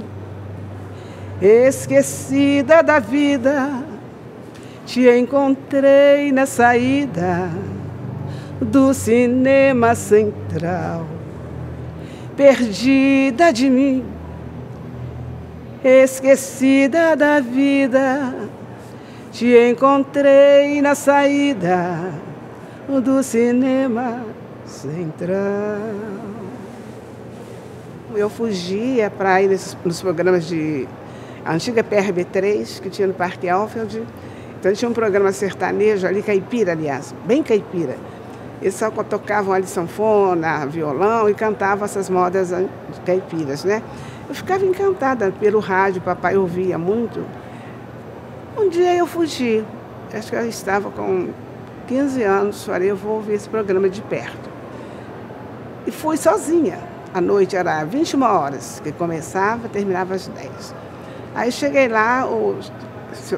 esquecida da vida, te encontrei na saída do cinema central. Perdida de mim, esquecida da vida, te encontrei na saída do cinema central. Eu fugia para ir nesses, nos programas de... A antiga P R B três, que tinha no Parque Alfeld. Então tinha um programa sertanejo ali, caipira, aliás, bem caipira. Eles só tocavam ali sanfona, violão e cantavam essas modas caipiras, né? Eu ficava encantada pelo rádio, papai ouvia muito. Um dia eu fugi, acho que eu estava com quinze anos, falei, eu vou ouvir esse programa de perto. E fui sozinha. A noite era vinte e uma horas, que começava, terminava às dez. Aí cheguei lá, os...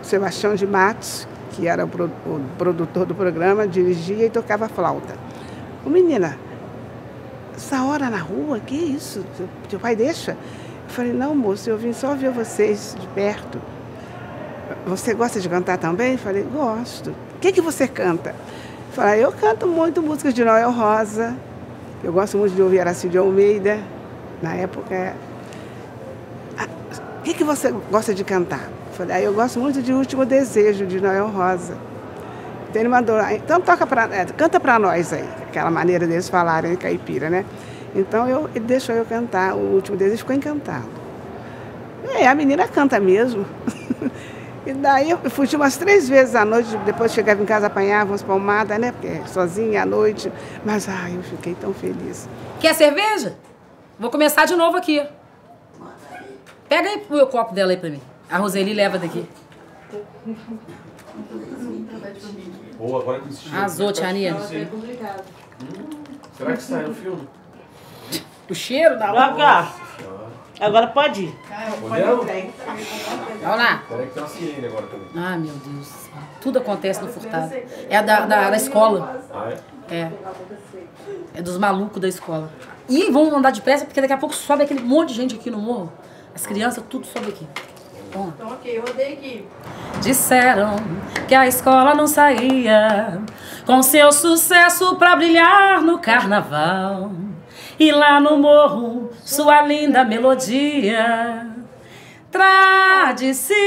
Sebastião de Matos, que era o produtor do programa, dirigia e tocava flauta. Ô, menina, essa hora na rua, que isso? Teu pai deixa? Eu falei, não, moço, eu vim só ver vocês de perto. Você gosta de cantar também? Eu falei, gosto. O que, que você canta? Eu falei, eu canto muito músicas de Noel Rosa, eu gosto muito de ouvir Aracide Almeida, na época. O que, que você gosta de cantar? Falei, ah, eu gosto muito de Último Desejo, de Noel Rosa. Então ele mandou, então toca pra, é, canta para nós aí, aquela maneira deles falarem caipira, né? Então eu, ele deixou eu cantar o Último Desejo, ficou encantado. É, a menina canta mesmo. E daí eu fugi umas três vezes à noite, depois chegava em casa, apanhava umas palmadas, né? Porque sozinha à noite, mas ai, eu fiquei tão feliz. Quer cerveja? Vou começar de novo aqui. Pega aí o copo dela aí pra mim. A Roseli leva daqui. Boa, agora que insistiu. Azou, tia Nina. Será que saiu o filme? O cheiro da vaca. Agora pode ir. Vamos lá. Peraí que tem uma sirene agora também. Ah, meu Deus. Tudo acontece no furtado. É a da, da, da escola. Ah, é? É. É dos malucos da escola. E vamos andar depressa, porque daqui a pouco sobe aquele monte de gente aqui no morro. As crianças, tudo sobe aqui. Bom. Então, ok, eu rodei aqui. Disseram que a escola não saía com seu sucesso pra brilhar no carnaval. E lá no morro, sua linda melodia tradicional.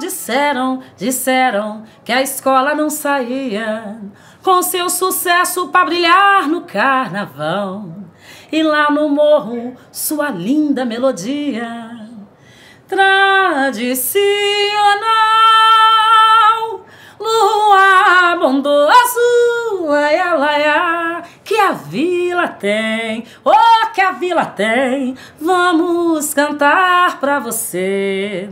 Disseram, disseram que a escola não saía com seu sucesso pra brilhar no carnaval. E lá no morro, sua linda melodia tradicional. Lua bondoso, laia, laia, que a vila tem, oh, que a vila tem. Vamos cantar pra você,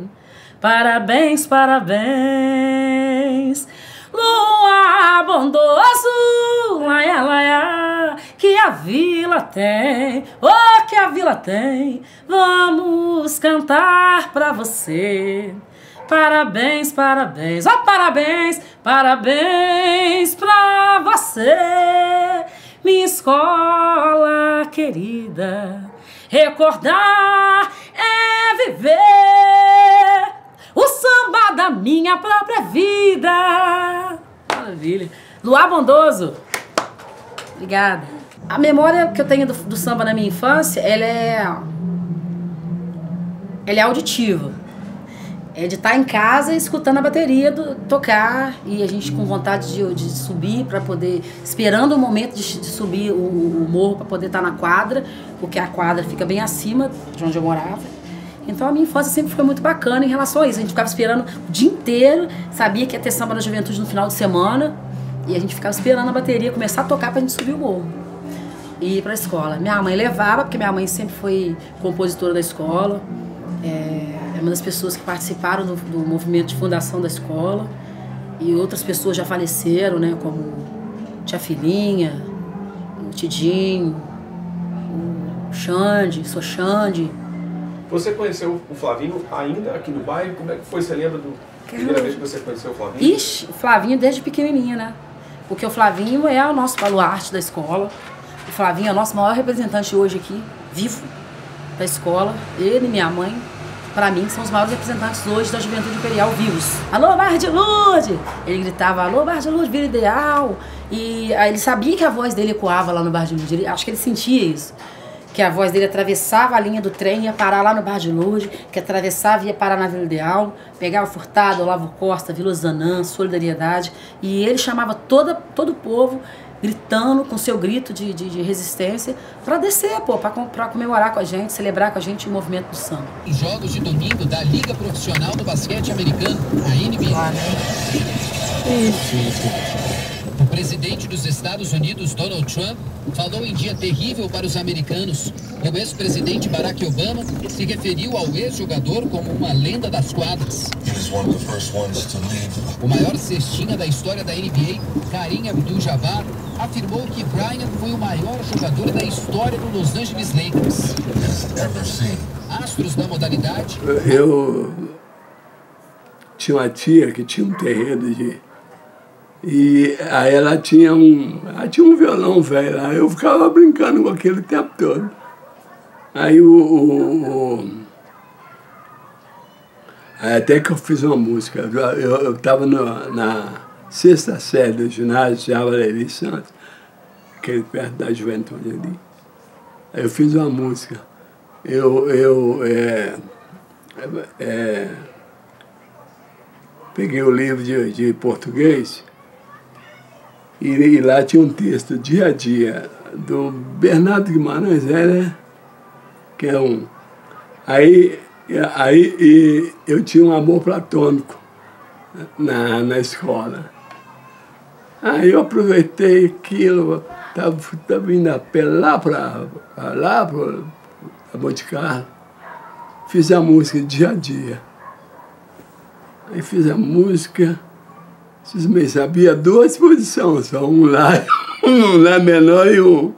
parabéns, parabéns. Lua bondoso, laia, laia, que a vila tem, oh, que a vila tem. Vamos cantar pra você, parabéns, parabéns, oh, parabéns, parabéns pra você, minha escola querida. Recordar é viver o samba da minha própria vida. Maravilha. Luar Bondoso. Obrigada. A memória que eu tenho do, do samba na minha infância, ela é, ela é auditiva. É de estar em casa escutando a bateria do, tocar, e a gente com vontade de, de subir para poder, esperando o momento de, de subir o, o morro para poder estar na quadra, porque a quadra fica bem acima de onde eu morava. Então a minha infância sempre foi muito bacana em relação a isso. A gente ficava esperando o dia inteiro, sabia que ia ter samba na juventude no final de semana, e a gente ficava esperando a bateria começar a tocar para a gente subir o morro e ir para a escola. Minha mãe levava, porque minha mãe sempre foi compositora da escola. É... uma das pessoas que participaram do, do movimento de fundação da escola, e outras pessoas já faleceram, né, como tia Filhinha, o Tidinho, o Xande, sou Xande. Você conheceu o Flavinho ainda aqui no bairro? Como é que foi? Você lembra da primeira vez que você conheceu o Flavinho? Ixi, o Flavinho desde pequenininha, né? Porque o Flavinho é o nosso baluarte da escola, o Flavinho é o nosso maior representante hoje aqui, vivo, da escola, ele e minha mãe. Para mim, são os maiores representantes hoje da juventude imperial vivos. Alô, Bar de Lude! Ele gritava, alô, Bar de Lude, Vila Ideal. E aí, ele sabia que a voz dele ecoava lá no Bar de Lude. Ele, acho que ele sentia isso. Que a voz dele atravessava a linha do trem, ia parar lá no Bar de Lude, que atravessava e ia parar na Vila Ideal, pegava Furtado, Olavo Costa, Vila Zanã, Solidariedade. E ele chamava toda, todo o povo, gritando com seu grito de, de, de resistência, para descer, pô, para comemorar com a gente, celebrar com a gente o movimento do samba. Os jogos de domingo da Liga Profissional do Basquete Americano, a N B A. Ah, né? Isso. O presidente dos Estados Unidos, Donald Trump, falou em dia terrível para os americanos. O ex-presidente Barack Obama se referiu ao ex-jogador como uma lenda das quadras. O maior cestinha da história da N B A, Kareem Abdul-Jabbar, afirmou que Bryant foi o maior jogador da história do Los Angeles Lakers. Astros da modalidade... Eu tinha uma tia que tinha um terreno de... E aí ela tinha um, ela tinha um violão velho lá, eu ficava brincando com aquele o tempo todo. Aí o, o, o aí até que eu fiz uma música, eu estava na sexta série do ginásio de Alvarevi Santos, aquele perto da juventude ali. Aí eu fiz uma música, eu, eu é, é, peguei o livro de, de português. E, e lá tinha um texto, Dia a Dia, do Bernardo Guimarães, é, né? Que é um... Aí, aí e eu tinha um amor platônico na, na escola. Aí eu aproveitei aquilo, estava indo a pé lá para lá, para Monte Carlo, fiz a música dia a dia. Aí fiz a música, vocês bem sabiam, duas posições, só um lá, um lá menor e um,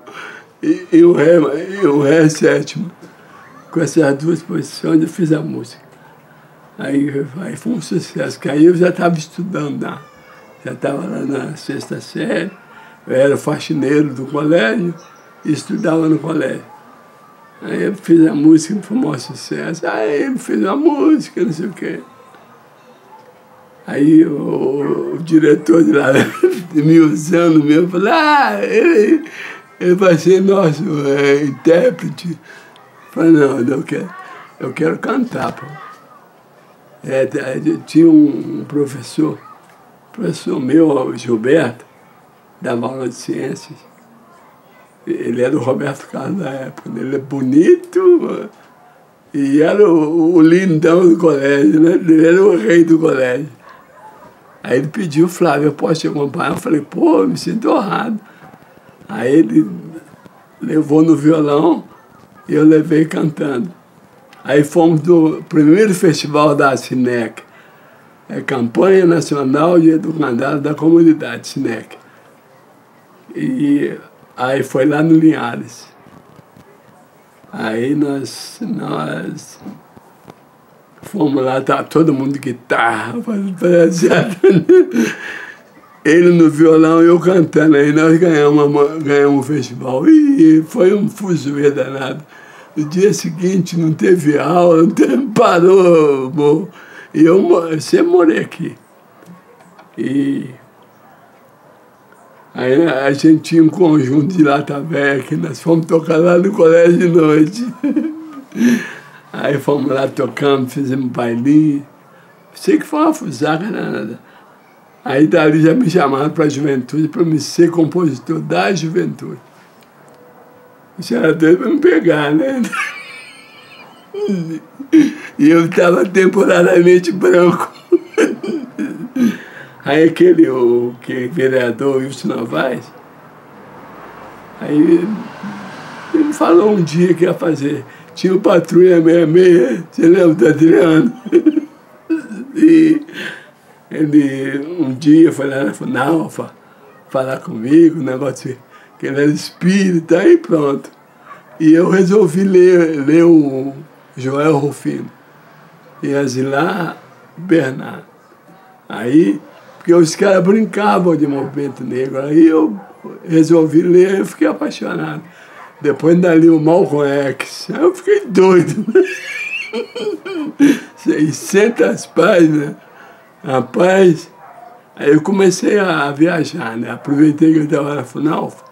e, e um ré, e um ré sétimo. Com essas duas posições eu fiz a música. Aí, aí foi um sucesso, que aí eu já estava estudando lá. Já estava lá na sexta série, eu era faxineiro do colégio e estudava no colégio. Aí eu fiz a música, foi um maior sucesso. Aí eu fiz a música, não sei o quê. Aí o, o diretor de lá, me usando mesmo, falou, ah, ele, ele vai ser nosso é, intérprete. Falei, não, eu quero, eu quero cantar, pô. É, tinha um professor, professor meu, Gilberto, da aula de ciências. Ele era o Roberto Carlos na época, ele é bonito e era o, o lindão do colégio, né? Ele era o rei do colégio. Aí ele pediu, Flávio, eu posso te acompanhar? Eu falei, pô, eu me sinto honrado. Aí ele levou no violão e eu levei cantando. Aí fomos do primeiro festival da SINEC, é Campanha Nacional de Educandário da Comunidade, SINEC. E aí foi lá no Linhares. Aí nós, nós fomos lá, tá todo mundo de guitarra, ele no violão e eu cantando. Aí nós ganhamos, ganhamos o festival. E foi um fuzuê danado. No dia seguinte não teve aula, não teve, parou. Bom. E eu, eu sempre morei aqui. E aí a gente tinha um conjunto de Lata Velha, que nós fomos tocar lá no colégio de noite. Aí fomos lá, tocamos, fizemos bailinho. Sei que foi uma fusaca, nada. Aí dali já me chamaram para a juventude, para me ser compositor da juventude. Isso era doido para me pegar, né? E eu estava temporariamente branco. Aí aquele o, que, vereador Wilson Novaes, aí ele falou um dia que ia fazer. Tinha o Patrulha sessenta e seis, você lembra do Adriano? E ele um dia foi lá na FUNALFA falar comigo, um negócio assim, que ele era espírita, aí pronto. E eu resolvi ler, ler o Joel Rufino e Asilar Bernardo. Aí, porque os caras brincavam de movimento negro, aí eu resolvi ler e fiquei apaixonado. Depois dali o Malcolm X, aí eu fiquei doido. seiscentas páginas, rapaz. Aí eu comecei a viajar, né? Aproveitei que eu estava na FUNALFA.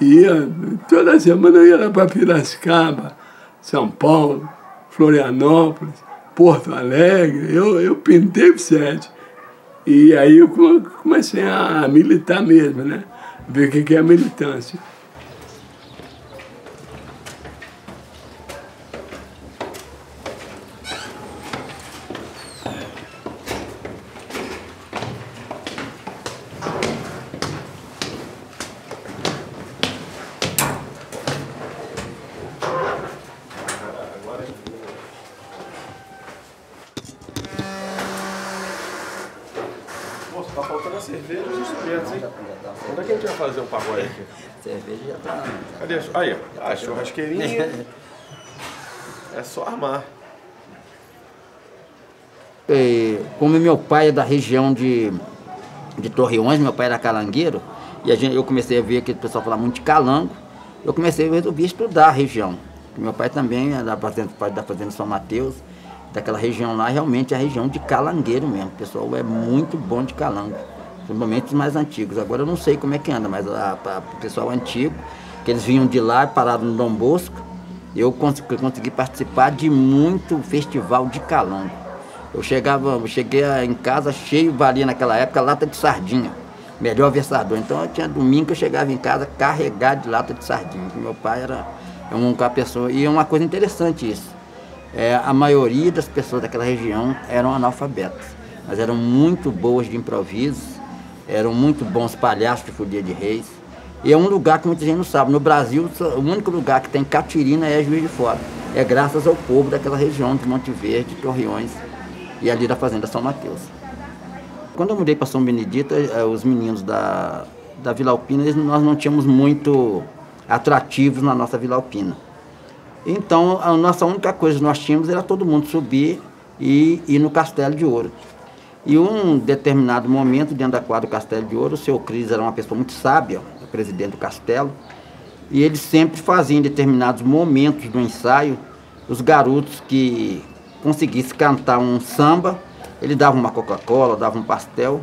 Ia, toda semana eu ia lá para Piracicaba, São Paulo, Florianópolis, Porto Alegre, eu, eu pintei o sete. E aí eu comecei a militar mesmo, né? Ver o que é a militância. Aí, a churrasqueirinha é só armar. E, como meu pai é da região de, de Torreões, meu pai era calangueiro, e a gente, eu comecei a ver aquele pessoal falar muito de calango, eu comecei a resolver estudar a região. Meu pai também era da Fazenda São Mateus, daquela região lá, realmente é a região de calangueiro mesmo. O pessoal é muito bom de calango, principalmente os mais antigos. Agora eu não sei como é que anda, mas o pessoal antigo, que eles vinham de lá, pararam no Dom Bosco. Eu consegui, consegui participar de muito festival de calango. Eu chegava, eu cheguei em casa cheio, valia naquela época, lata de sardinha. Melhor versador. Então eu tinha domingo que eu chegava em casa carregado de lata de sardinha. Meu pai era uma pessoa... E é uma coisa interessante isso. É, a maioria das pessoas daquela região eram analfabetas, mas eram muito boas de improviso. eram muito bons palhaços de folia de reis. E é um lugar que muita gente não sabe. No Brasil, o único lugar que tem catirina é Juiz de Fora. É graças ao povo daquela região de Monte Verde, Torreões e ali da Fazenda São Mateus. Quando eu mudei para São Benedito, os meninos da, da Vila Alpina, eles, nós não tínhamos muito atrativos na nossa Vila Alpina. Então, a nossa única coisa que nós tínhamos era todo mundo subir e ir no Castelo de Ouro. E um determinado momento, dentro da quadra do Castelo de Ouro, o seu Cris era uma pessoa muito sábia, o presidente do Castelo, e ele sempre fazia, em determinados momentos do ensaio, os garotos que conseguissem cantar um samba, ele dava uma Coca-Cola, dava um pastel,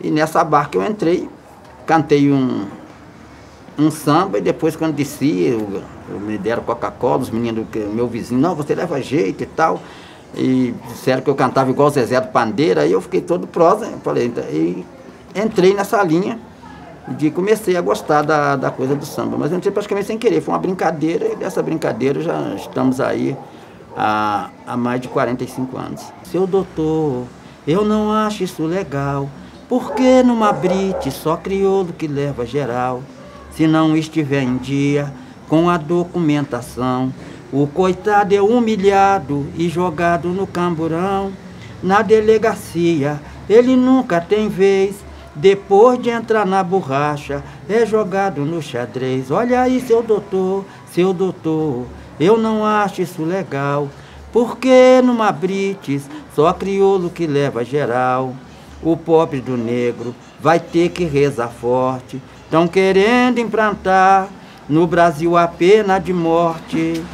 e nessa barca eu entrei, cantei um, um samba, e depois quando desci, eu, eu me deram Coca-Cola, os meninos, meu vizinho, não, você leva jeito e tal. E disseram que eu cantava igual o Zezé do Pandeiro, aí eu fiquei todo prosa, falei, e entrei nessa linha de comecei a gostar da, da coisa do samba, mas eu entrei praticamente sem querer, foi uma brincadeira, e dessa brincadeira já estamos aí há, há mais de quarenta e cinco anos. Seu doutor, eu não acho isso legal, porque numa brite só crioulo que leva geral, se não estiver em dia com a documentação, o coitado é humilhado e jogado no camburão. Na delegacia ele nunca tem vez, depois de entrar na borracha é jogado no xadrez. Olha aí, seu doutor, seu doutor, eu não acho isso legal, porque numa brites só crioulo que leva geral. O pobre do negro vai ter que rezar forte, tão querendo implantar no Brasil a pena de morte.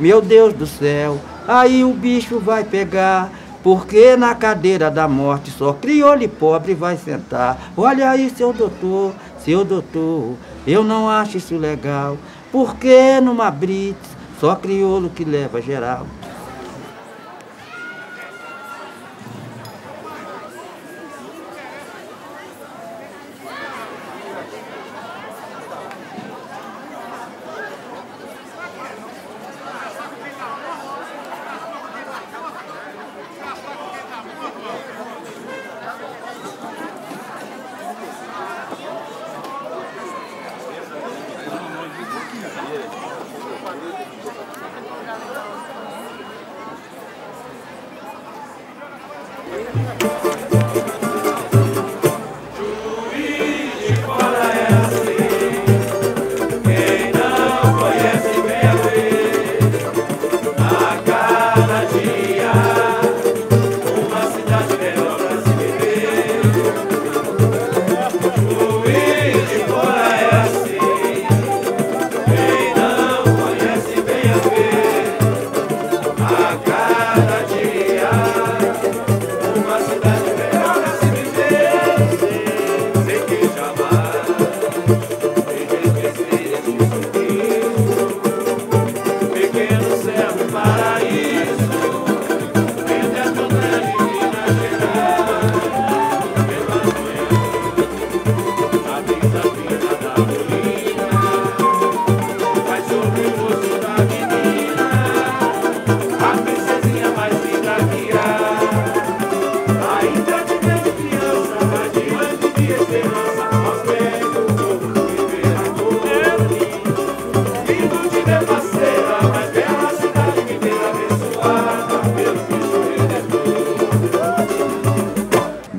Meu Deus do céu, aí o bicho vai pegar, porque na cadeira da morte só crioulo e pobre vai sentar. Olha aí, seu doutor, seu doutor, eu não acho isso legal, porque numa brite só crioulo que leva geral.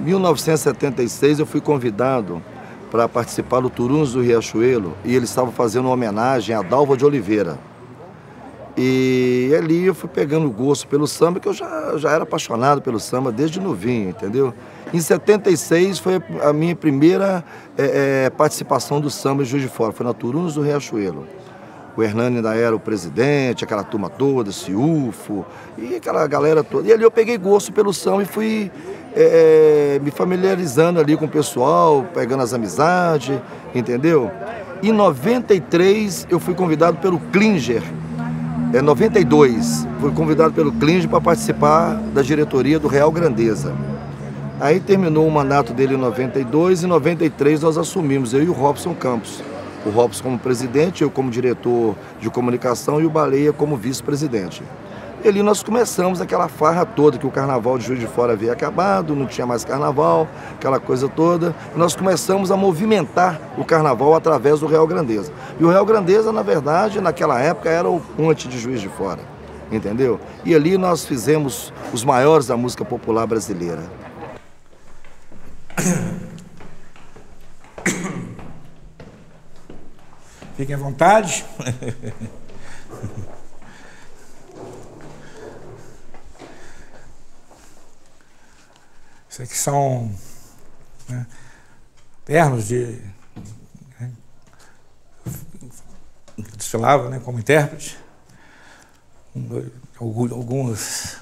Em mil novecentos e setenta e seis eu fui convidado para participar do Turunos do Riachuelo e eles estavam fazendo uma homenagem a Dalva de Oliveira. E ali eu fui pegando gosto pelo samba, que eu já, já era apaixonado pelo samba desde novinho, entendeu? Em setenta e seis foi a minha primeira é, é, participação do samba em Juiz de Fora, foi na Turunos do Riachuelo. O Hernani ainda era o presidente, aquela turma toda, Ciúfo, e aquela galera toda. E ali eu peguei gosto pelo samba e fui é, me familiarizando ali com o pessoal, pegando as amizades, entendeu? Em noventa e três eu fui convidado pelo Klinger, em noventa e dois, fui convidado pelo Klinger para participar da diretoria do Real Grandeza. Aí terminou o mandato dele em noventa e dois e em noventa e três nós assumimos, eu e o Robson Campos. O Robson como presidente, eu como diretor de comunicação e o Baleia como vice-presidente. E ali nós começamos aquela farra toda, que o carnaval de Juiz de Fora havia acabado, não tinha mais carnaval, aquela coisa toda. E nós começamos a movimentar o carnaval através do Real Grandeza. E o Real Grandeza, na verdade, naquela época era o Ponte de Juiz de Fora, entendeu? E ali nós fizemos os maiores da música popular brasileira. Fiquem à vontade. Isso aqui são, né, ternos de, né, que desfilavam, né, como intérprete. Alguns,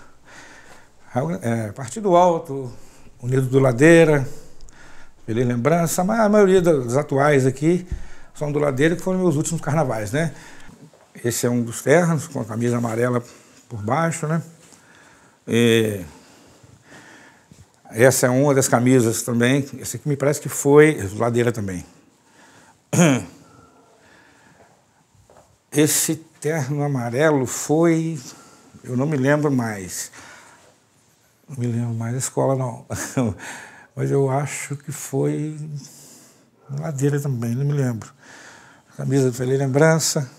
é, Partido Alto, Unido do Ladeira, Belém Lembrança, mas a maioria dos atuais aqui são do Ladeira, que foram meus últimos carnavais, né? Esse é um dos ternos, com a camisa amarela por baixo, né? E essa é uma das camisas também, essa aqui me parece que foi Ladeira também. Esse terno amarelo foi, eu não me lembro mais, não me lembro mais da escola não, mas eu acho que foi Ladeira também, não me lembro. Camisa do Feliz Lembrança.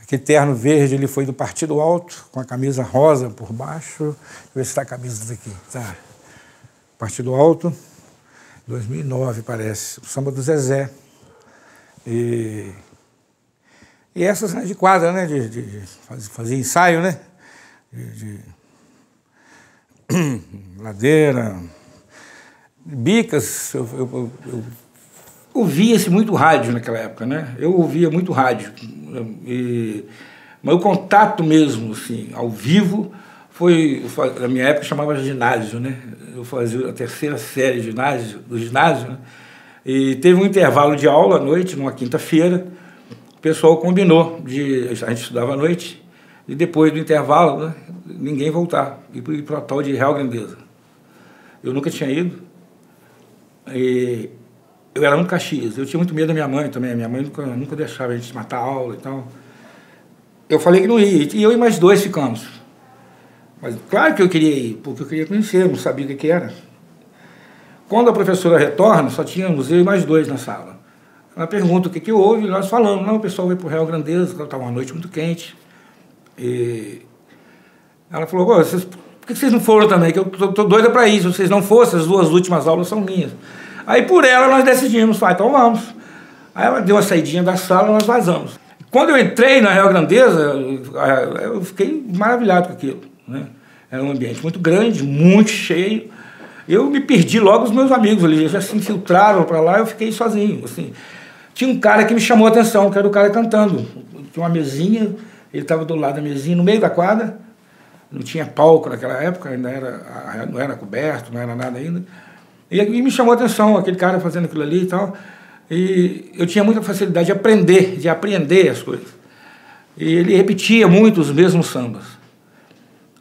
Aquele terno verde ele foi do Partido Alto, com a camisa rosa por baixo. Deixa eu ver se está a camisa daqui. Tá. Partido Alto, dois mil e nove, parece. O samba do Zezé. E, e essas, né, de quadra, né? De, de, de fazer ensaio, né? De, de... Ladeira. Bicas, eu, eu, eu... ouvia-se muito rádio naquela época, né? Eu ouvia muito rádio. E, mas o contato mesmo, assim, ao vivo, foi... Na minha época chamava de ginásio, né? Eu fazia a terceira série de ginásio, do ginásio, né? E teve um intervalo de aula à noite, numa quinta-feira. O pessoal combinou de... A gente estudava à noite. E depois do intervalo, né, ninguém voltar. E ir para o tal de Real Grandeza. Eu nunca tinha ido. E... eu era muito Caxias, eu tinha muito medo da minha mãe também. Minha mãe nunca, nunca deixava a gente matar a aula e tal. Eu falei que não ia, e eu e mais dois ficamos. Mas claro que eu queria ir, porque eu queria conhecer, não sabia o que, que era. Quando a professora retorna, só tínhamos eu e mais dois na sala. Ela pergunta o que, que houve, e nós falamos. Não, o pessoal veio para o Real Grandeza, estava uma noite muito quente. E ela falou, oh, vocês, por que vocês não foram também? Que eu estou doida para isso, se vocês não fossem, as duas últimas aulas são minhas. Aí por ela nós decidimos, ah, então vamos. Aí ela deu uma saidinha da sala e nós vazamos. Quando eu entrei na Real Grandeza, eu fiquei maravilhado com aquilo, né? Era um ambiente muito grande, muito cheio. Eu me perdi logo os meus amigos ali, já se infiltraram para lá, eu fiquei sozinho, assim. Tinha um cara que me chamou a atenção, que era o cara cantando. Tinha uma mesinha, ele estava do lado da mesinha, no meio da quadra. Não tinha palco naquela época, ainda era, não era coberto, não era nada ainda. E me chamou a atenção, aquele cara fazendo aquilo ali e tal. E eu tinha muita facilidade de aprender, de aprender as coisas. E ele repetia muito os mesmos sambas.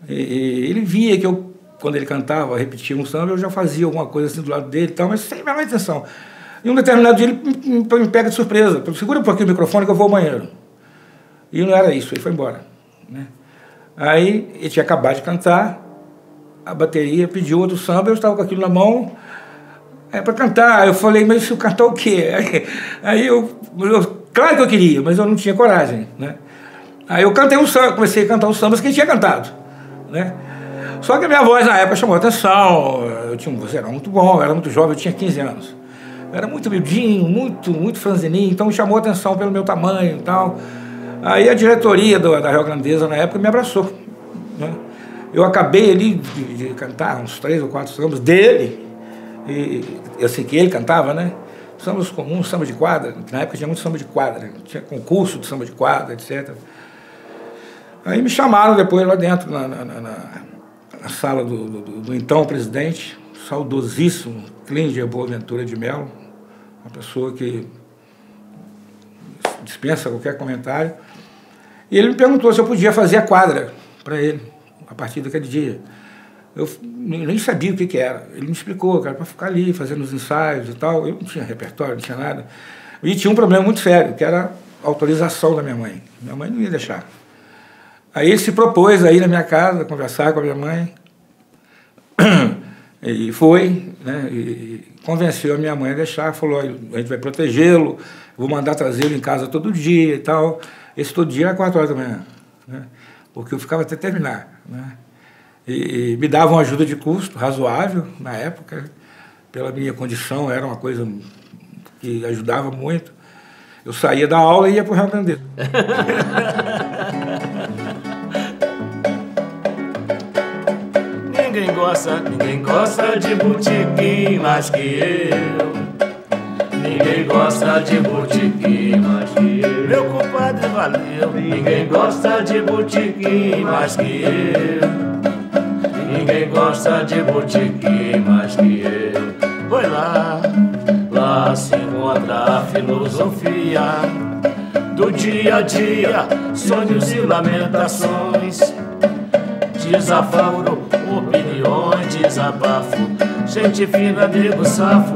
E ele via que eu, quando ele cantava, repetia um samba, eu já fazia alguma coisa assim do lado dele e tal, mas sem a menor intenção. E um determinado dia ele me pega de surpresa. Segura um pouquinho o microfone que eu vou ao banheiro. E não era isso, ele foi embora, né? Aí ele tinha acabado de cantar, a bateria pediu outro samba, eu estava com aquilo na mão... é para cantar. Eu falei, mas isso cantar o quê? Aí, aí eu, eu... claro que eu queria, mas eu não tinha coragem, né? Aí eu cantei um samba, comecei a cantar os sambas que eu tinha cantado, né? Só que a minha voz na época chamou a atenção, eu tinha um vozeirão muito bom, eu era muito jovem, eu tinha quinze anos. Eu era muito miudinho, muito, muito franzininho, então chamou a atenção pelo meu tamanho e tal. Aí a diretoria do, da Real Grandeza na época me abraçou, né? Eu acabei ali de, de cantar uns três ou quatro sambas dele, e eu sei que ele cantava, né? Sambas comuns, samba de quadra. Na época tinha muito samba de quadra, tinha concurso de samba de quadra, etcétera. Aí me chamaram depois lá dentro, na, na, na, na sala do, do, do então presidente, saudosíssimo Clíndia Boaventura de Mello, uma pessoa que dispensa qualquer comentário. E ele me perguntou se eu podia fazer a quadra para ele, a partir daquele dia. Eu nem sabia o que, que era. Ele me explicou, cara, para ficar ali, fazendo os ensaios e tal. Eu não tinha repertório, não tinha nada. E tinha um problema muito sério, que era a autorização da minha mãe. Minha mãe não ia deixar. Aí ele se propôs a ir na minha casa, conversar com a minha mãe. E foi, né, e convenceu a minha mãe a deixar, falou, olha, a gente vai protegê-lo, vou mandar trazê-lo em casa todo dia e tal. Esse todo dia era quatro horas da manhã, né, porque eu ficava até terminar. Né, e, e me davam ajuda de custo razoável na época, pela minha condição, era uma coisa que ajudava muito. Eu saía da aula e ia para o Rio Grande do Ninguém gosta, ninguém gosta de botiquim mais que eu. Ninguém gosta de botiquim mais que eu. Meu compadre valeu. Ninguém gosta de botiquim mais que eu. Ninguém gosta de botiquim mais que eu. Foi lá, lá se encontra a filosofia do dia a dia, sonhos e lamentações, desaforo, opiniões, desabafo, gente fina, nego safo,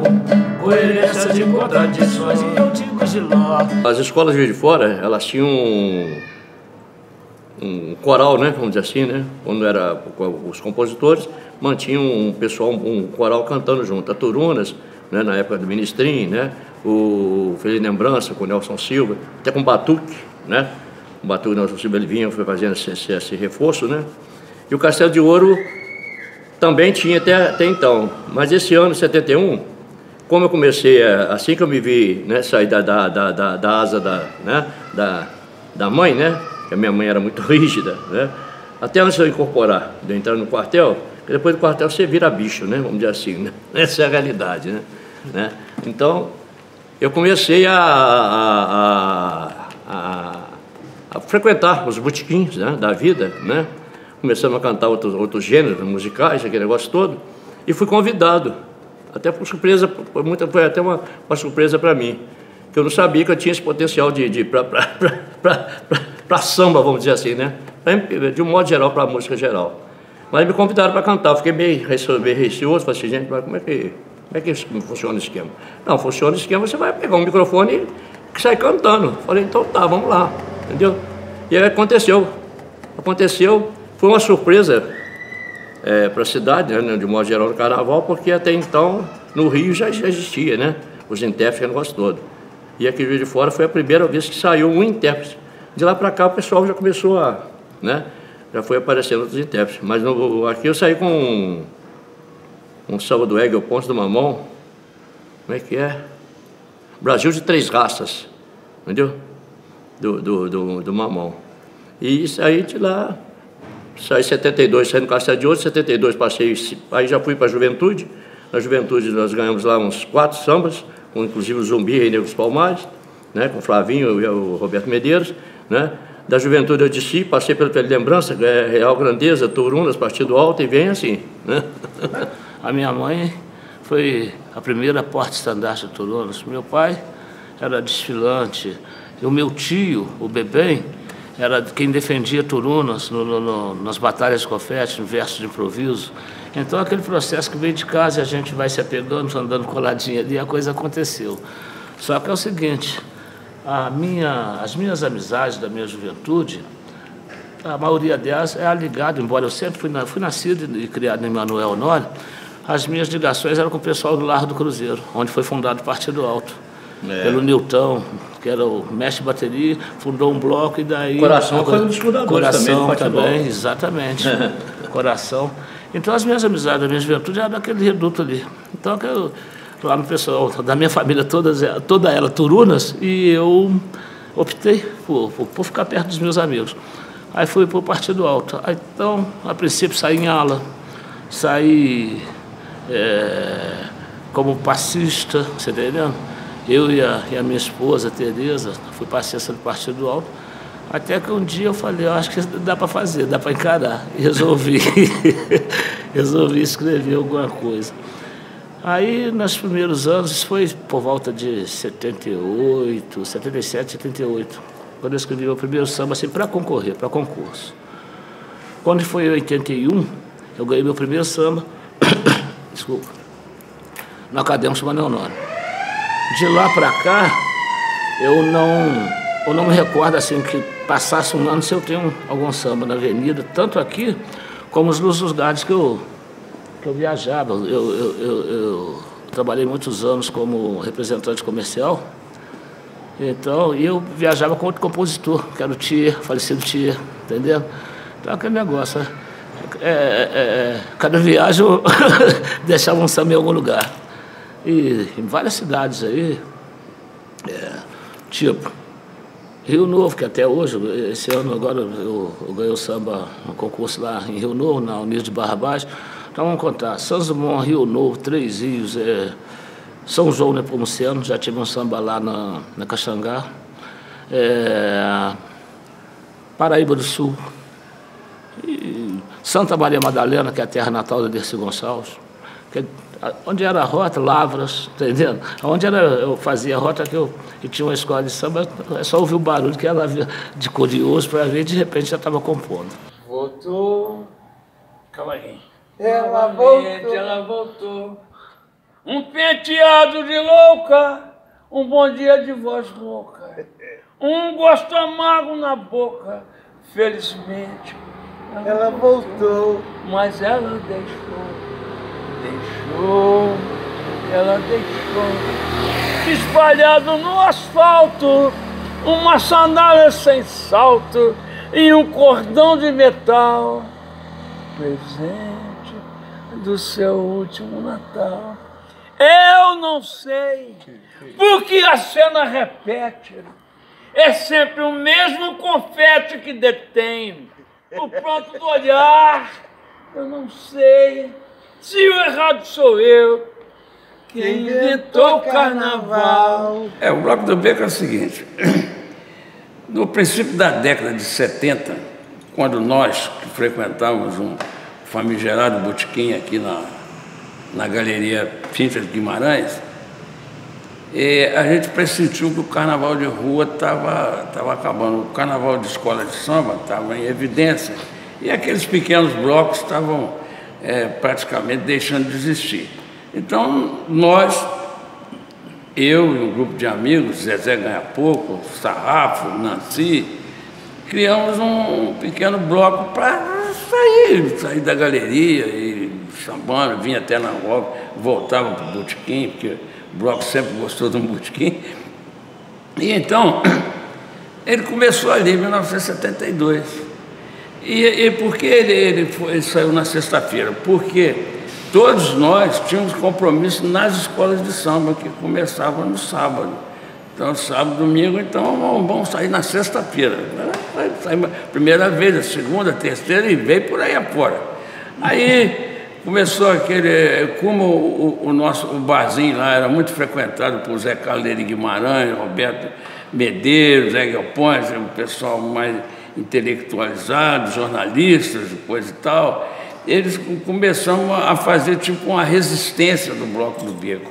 coerência de contradições e antigos de ló. As escolas de Juiz de Fora, elas tinham um, um coral, né, vamos dizer assim, né, quando era os compositores, mantinham um pessoal, um coral cantando junto, a Turunas, né, na época do Ministrim, né, o Feliz Lembrança com o Nelson Silva, até com o Batuque, né, o Batuque, o Nelson Silva, ele vinha, foi fazendo esse, esse, esse reforço, né. E o Castelo de Ouro também tinha até, até então. Mas esse ano, setenta e um, como eu comecei, a, assim que eu me vi, né, sair da, da, da, da, da asa da, né, da, da mãe, né, que a minha mãe era muito rígida, né, até antes de eu incorporar, de eu entrar no quartel, depois do quartel você vira bicho, né, vamos dizer assim, né? Essa é a realidade, né? Né? Então, eu comecei a, a, a, a, a frequentar os botiquins, né, da vida, né? Começando a cantar outros, outros gêneros musicais, aquele negócio todo, e fui convidado, até por surpresa, por muita, foi até uma, uma surpresa para mim, que eu não sabia que eu tinha esse potencial de, de para samba, vamos dizer assim, né? Pra, de um modo geral, para música geral. Mas me convidaram para cantar, eu fiquei meio receoso, falei assim, gente, mas como é que, como é que funciona o esquema? Não, funciona o esquema, você vai pegar um microfone e sai cantando. Falei, então tá, vamos lá, entendeu? E aí aconteceu, aconteceu, foi uma surpresa é, para a cidade, né, de modo geral, no carnaval, porque até então, no Rio já, já existia, né? Os intérpretes, o negócio todo. E aqui em Juiz de Fora foi a primeira vez que saiu um intérprete. De lá para cá, o pessoal já começou a, né? Já foi aparecendo outros intérpretes. Mas no, aqui eu saí com um, um samba do Egg, o Ponto do Mamão. Como é que é? Brasil de Três Raças, entendeu? Do, do, do, do Mamão. E saí de lá. Saí em setenta e dois, saí no Castelo de Ouro, em setenta e dois passei, aí já fui para a Juventude. Na Juventude nós ganhamos lá uns quatro sambas, com inclusive o Zumbi e Negros Palmares, né, com o Flavinho e o Roberto Medeiros, né. Da Juventude eu desci, passei pelo Feliz Lembrança, Real Grandeza, Turunas, Partido Alto e vem assim, né. A minha mãe foi a primeira porta-estandarte de Turunas. Meu pai era desfilante e o meu tio, o Bebem, era quem defendia Turunas no, no, no, nas batalhas de confete, no verso de improviso. Então, aquele processo que veio de casa e a gente vai se apegando, andando coladinha ali, a coisa aconteceu. Só que é o seguinte, a minha, as minhas amizades da minha juventude, a maioria delas é ligada, embora eu sempre fui, na, fui nascido e criado em Manuel Honório, as minhas ligações eram com o pessoal do Largo do Cruzeiro, onde foi fundado o Partido Alto. É. Pelo Nilton, que era o mestre de bateria, fundou um bloco e daí... Coração foi um dos fundadores Coração também, também exatamente. Coração. Então as minhas amizades, a minha juventude era daquele reduto ali. Então eu, lá no pessoal da minha família, todas, toda ela Turunas, e eu optei por, por, por ficar perto dos meus amigos. Aí fui para o Partido Alto. Aí, então, a princípio, saí em ala, saí é, como passista, você está entendendo? Eu e a, e a minha esposa, a Tereza, fui passista do Partido Alto, até que um dia eu falei, oh, acho que dá para fazer, dá para encarar. E resolvi, resolvi escrever alguma coisa. Aí, nos primeiros anos, isso foi por volta de setenta e oito, setenta e sete, setenta e oito, quando eu escrevi meu primeiro samba, assim, para concorrer, para concurso. Quando foi em oitenta e um, eu ganhei meu primeiro samba, desculpa, no Acadêmico Manuel Honório. De lá para cá, eu não, eu não me recordo assim que passasse um ano se eu tenho algum samba na avenida, tanto aqui como nos lugares que eu, que eu viajava. Eu, eu, eu, eu trabalhei muitos anos como representante comercial, então eu viajava com outro compositor, que era o Thier, falecido Thier, entendeu? Então aquele negócio, né? é, é, cada viagem eu deixava um samba em algum lugar. E em várias cidades aí, é, tipo... Rio Novo, que até hoje, esse ano agora eu, eu ganhei o samba, um concurso lá em Rio Novo, na Unidos de Barra Baixa. Então vamos contar, Santos Dumont, Rio Novo, Três Rios, é, São João Nepomuceno, já tive um samba lá na, na Caxangá, é, Paraíba do Sul, e Santa Maria Madalena, que é a terra natal da Dercy Gonçalves, que é, onde era a rota, Lavras, entendendo? Onde era, eu fazia a rota que eu e tinha uma escola de samba, só ouvir o barulho que ela de curioso para ver, de repente já estava compondo. Voltou. Calma aí. Ela voltou. Ela voltou. Um penteado de louca, um bom dia de voz rouca, um gosto amargo na boca. Felizmente, ela, ela voltou, voltou, mas ela deixou. Deixou, ela deixou espalhado no asfalto uma sandália sem salto e um cordão de metal, presente do seu último Natal. Eu não sei porque a cena repete, é sempre o mesmo confete que detém o pronto do olhar. Eu não sei se o errado sou eu, quem inventou o carnaval. É, o Bloco do Beco é o seguinte. No princípio da década de setenta, quando nós que frequentávamos um famigerado botequim aqui na, na Galeria Cintia de Guimarães, e a gente pressentiu que o carnaval de rua estava tava acabando. O carnaval de escola de samba estava em evidência. E aqueles pequenos blocos estavam... É, praticamente deixando de existir. Então, nós, eu e um grupo de amigos, Zezé Ganha Pouco, Sarrafo, Nancy, criamos um pequeno bloco para sair, sair da galeria, e sambando, vinha até na roda, voltava para o botequim, porque o bloco sempre gostou de um botequim. E então, ele começou ali em mil novecentos e setenta e dois. E, e por que ele, ele, foi, ele saiu na sexta-feira? Porque todos nós tínhamos compromisso nas escolas de samba, que começavam no sábado. Então, sábado, domingo, então vamos, vamos sair na sexta-feira. Primeira vez, a segunda, a terceira, e veio por aí afora. Aí começou aquele... Como o, o nosso o barzinho lá era muito frequentado por Zé Caldeira de Guimarães, Roberto Medeiros, Zé Guilpões, o pessoal mais... intelectualizados, jornalistas, coisa e tal, eles começaram a fazer tipo uma resistência do Bloco do Beco,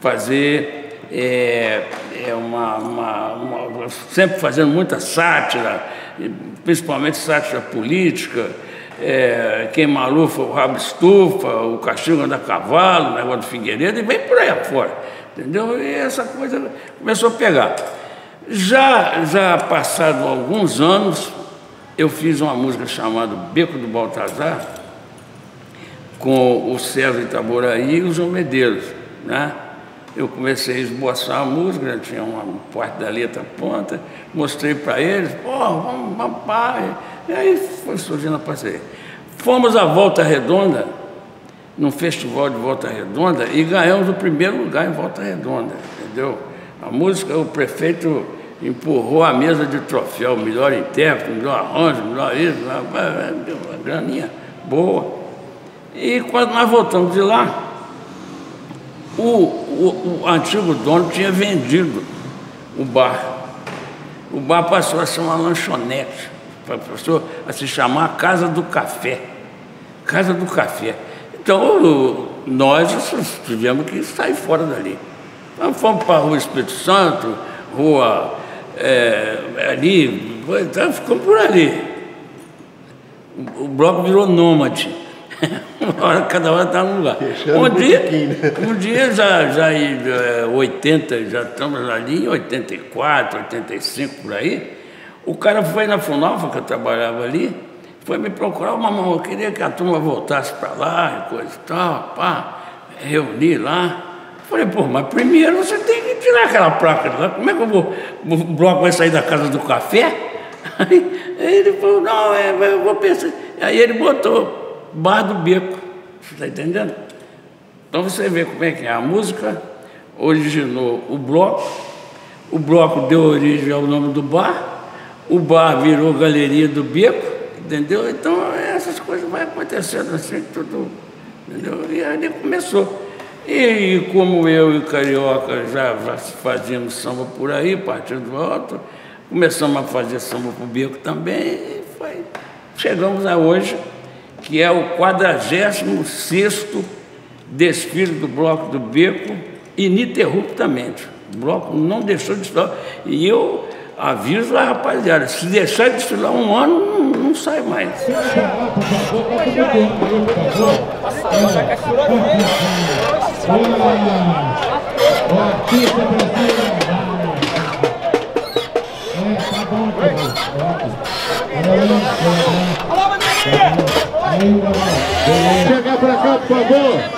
fazer é, é uma, uma, uma... sempre fazendo muita sátira, principalmente sátira política, é, quem malufa o rabo estufa, o castigo anda a cavalo, o negócio do Figueiredo, e bem por aí afora, entendeu? E essa coisa começou a pegar. Já, já passado alguns anos, eu fiz uma música chamada Beco do Baltazar com o César Itaboraí e o João Medeiros, né? Eu comecei a esboçar a música, já tinha uma parte da letra pronta, mostrei para eles, pô, vamos, vamos, pai. E aí foi surgindo a parceria. Fomos à Volta Redonda, num festival de Volta Redonda, e ganhamos o primeiro lugar em Volta Redonda, entendeu? A música, o prefeito empurrou a mesa de troféu, melhor intérprete, melhor arranjo, melhor isso, uma graninha boa. E quando nós voltamos de lá, o, o, o antigo dono tinha vendido o bar. O bar passou a ser uma lanchonete, passou a se chamar Casa do Café. Casa do Café. Então, nós tivemos que sair fora dali. Nós então, fomos para a Rua Espírito Santo, Rua é, ali, então, ficou por ali. O, o bloco virou nômade. Uma hora, cada hora estava num lugar. Um dia, um dia já, já em oitenta, já estamos ali, em oitenta e quatro, oitenta e cinco, por aí, O cara foi na FUNALFA, que eu trabalhava ali, foi me procurar, o Mamão, eu queria que a turma voltasse para lá, e coisa e tal, pá, reunir lá. Falei, pô, mas primeiro você tem que tirar aquela placa de lá, como é que eu vou, o bloco vai sair da casa do café? Aí ele falou, não, é, eu vou pensar. Aí ele botou Bar do Beco, você está entendendo? Então você vê como é que é, a música originou o bloco, o bloco deu origem ao nome do bar, o bar virou Galeria do Beco, entendeu? Então essas coisas vão acontecendo assim, tudo, entendeu? E aí começou. E, e como eu e Carioca já, já fazíamos samba por aí, partindo do alto, começamos a fazer samba pro Beco também e foi. Chegamos a hoje, que é o quadragésimo sexto desfile do Bloco do Beco, ininterruptamente. O bloco não deixou de desfilar. E eu aviso a rapaziada, se deixar de desfilar um ano, não, não sai mais. Chega pra cá, por favor.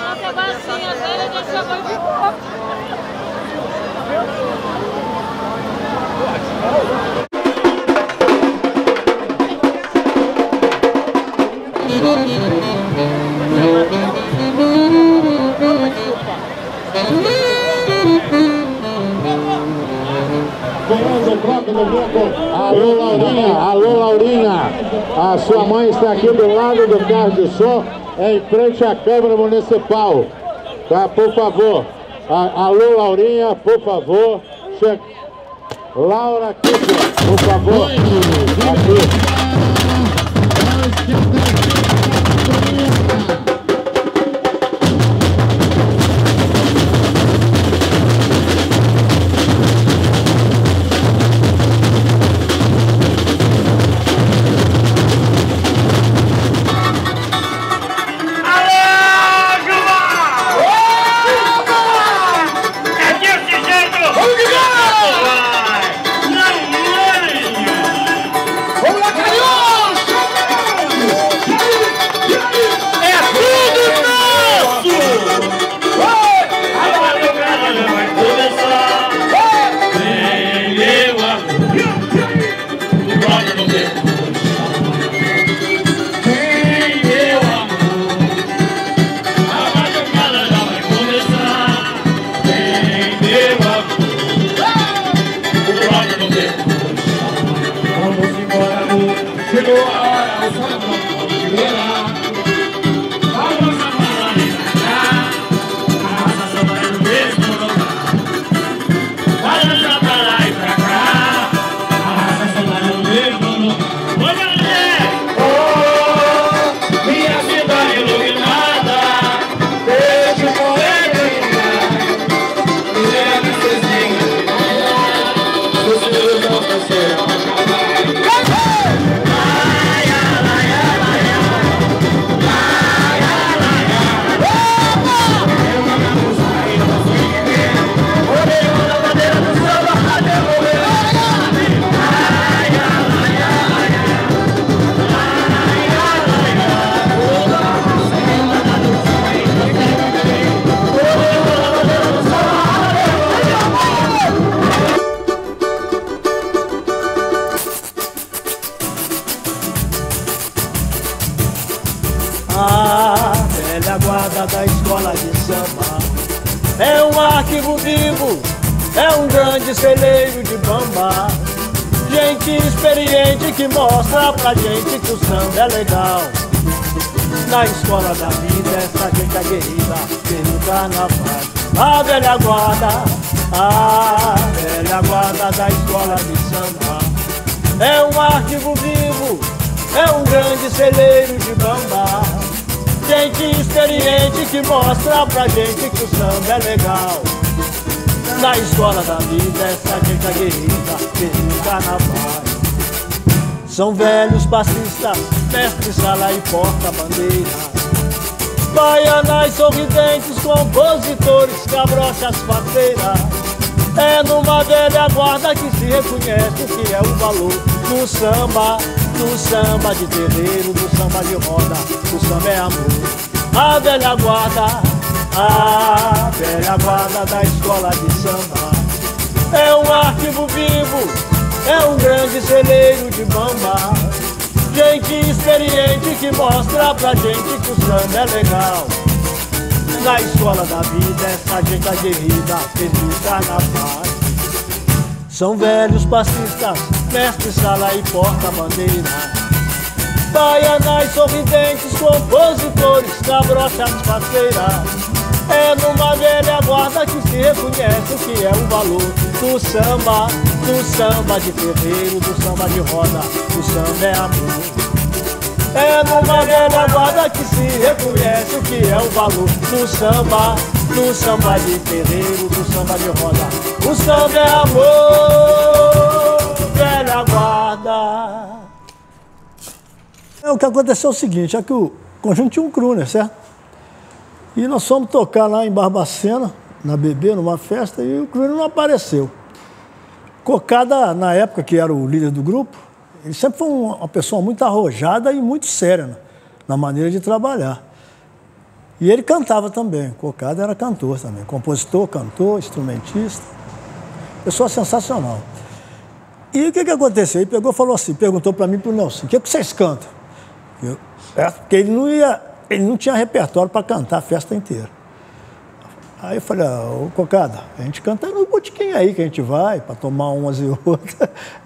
Comando o bloco do bloco. Alô, Laurinha, alô, Laurinha. A sua mãe está aqui do lado do carro de som, em frente à Câmara Municipal. Tá, por favor. A, alô, Laurinha, por favor. Che... Laura Kipler, por favor. Aqui. Pra gente que o samba é legal. Na escola da vida, essa gente aguerrida fez um carnaval. São velhos passistas, mestre, sala e porta-bandeira, baianais sorridentes, compositores, cabrochas, parteiras. É numa velha guarda que se reconhece o que é o valor do samba, do samba de terreiro, do samba de roda, do samba é amor. A velha guarda, a velha guarda da escola de samba é um arquivo vivo, é um grande celeiro de bamba. Gente experiente que mostra pra gente que o samba é legal. Na escola da vida, essa gente aguerrida fez lutar na paz. São velhos passistas, mestre, sala e porta-bandeira, baianais sorridentes, compositores da brocha parceira. É numa velha guarda que se reconhece o que é o valor do samba, do samba de terreiro, do samba de roda, do samba é amor. É numa velha guarda que se reconhece o que é o valor do samba, do samba de terreiro, do samba de roda. O samba é amor, velha guarda. É, o que aconteceu é o seguinte, é que o conjunto tinha um crooner, certo? E nós fomos tocar lá em Barbacena, na B B, numa festa, e o crooner não apareceu. Cocada, na época que era o líder do grupo, ele sempre foi uma pessoa muito arrojada e muito séria, né, na maneira de trabalhar. E ele cantava também. Cocada era cantor também. Compositor, cantor, instrumentista. Pessoa sensacional. E o que, que aconteceu? Ele pegou e falou assim, perguntou para mim e para o Nelson, o que, é que vocês cantam? Eu, é, porque ele não, ia, ele não tinha repertório para cantar a festa inteira. Aí eu falei, ah, ô Cocada, a gente canta no botiquim aí que a gente vai, para tomar umas e outras,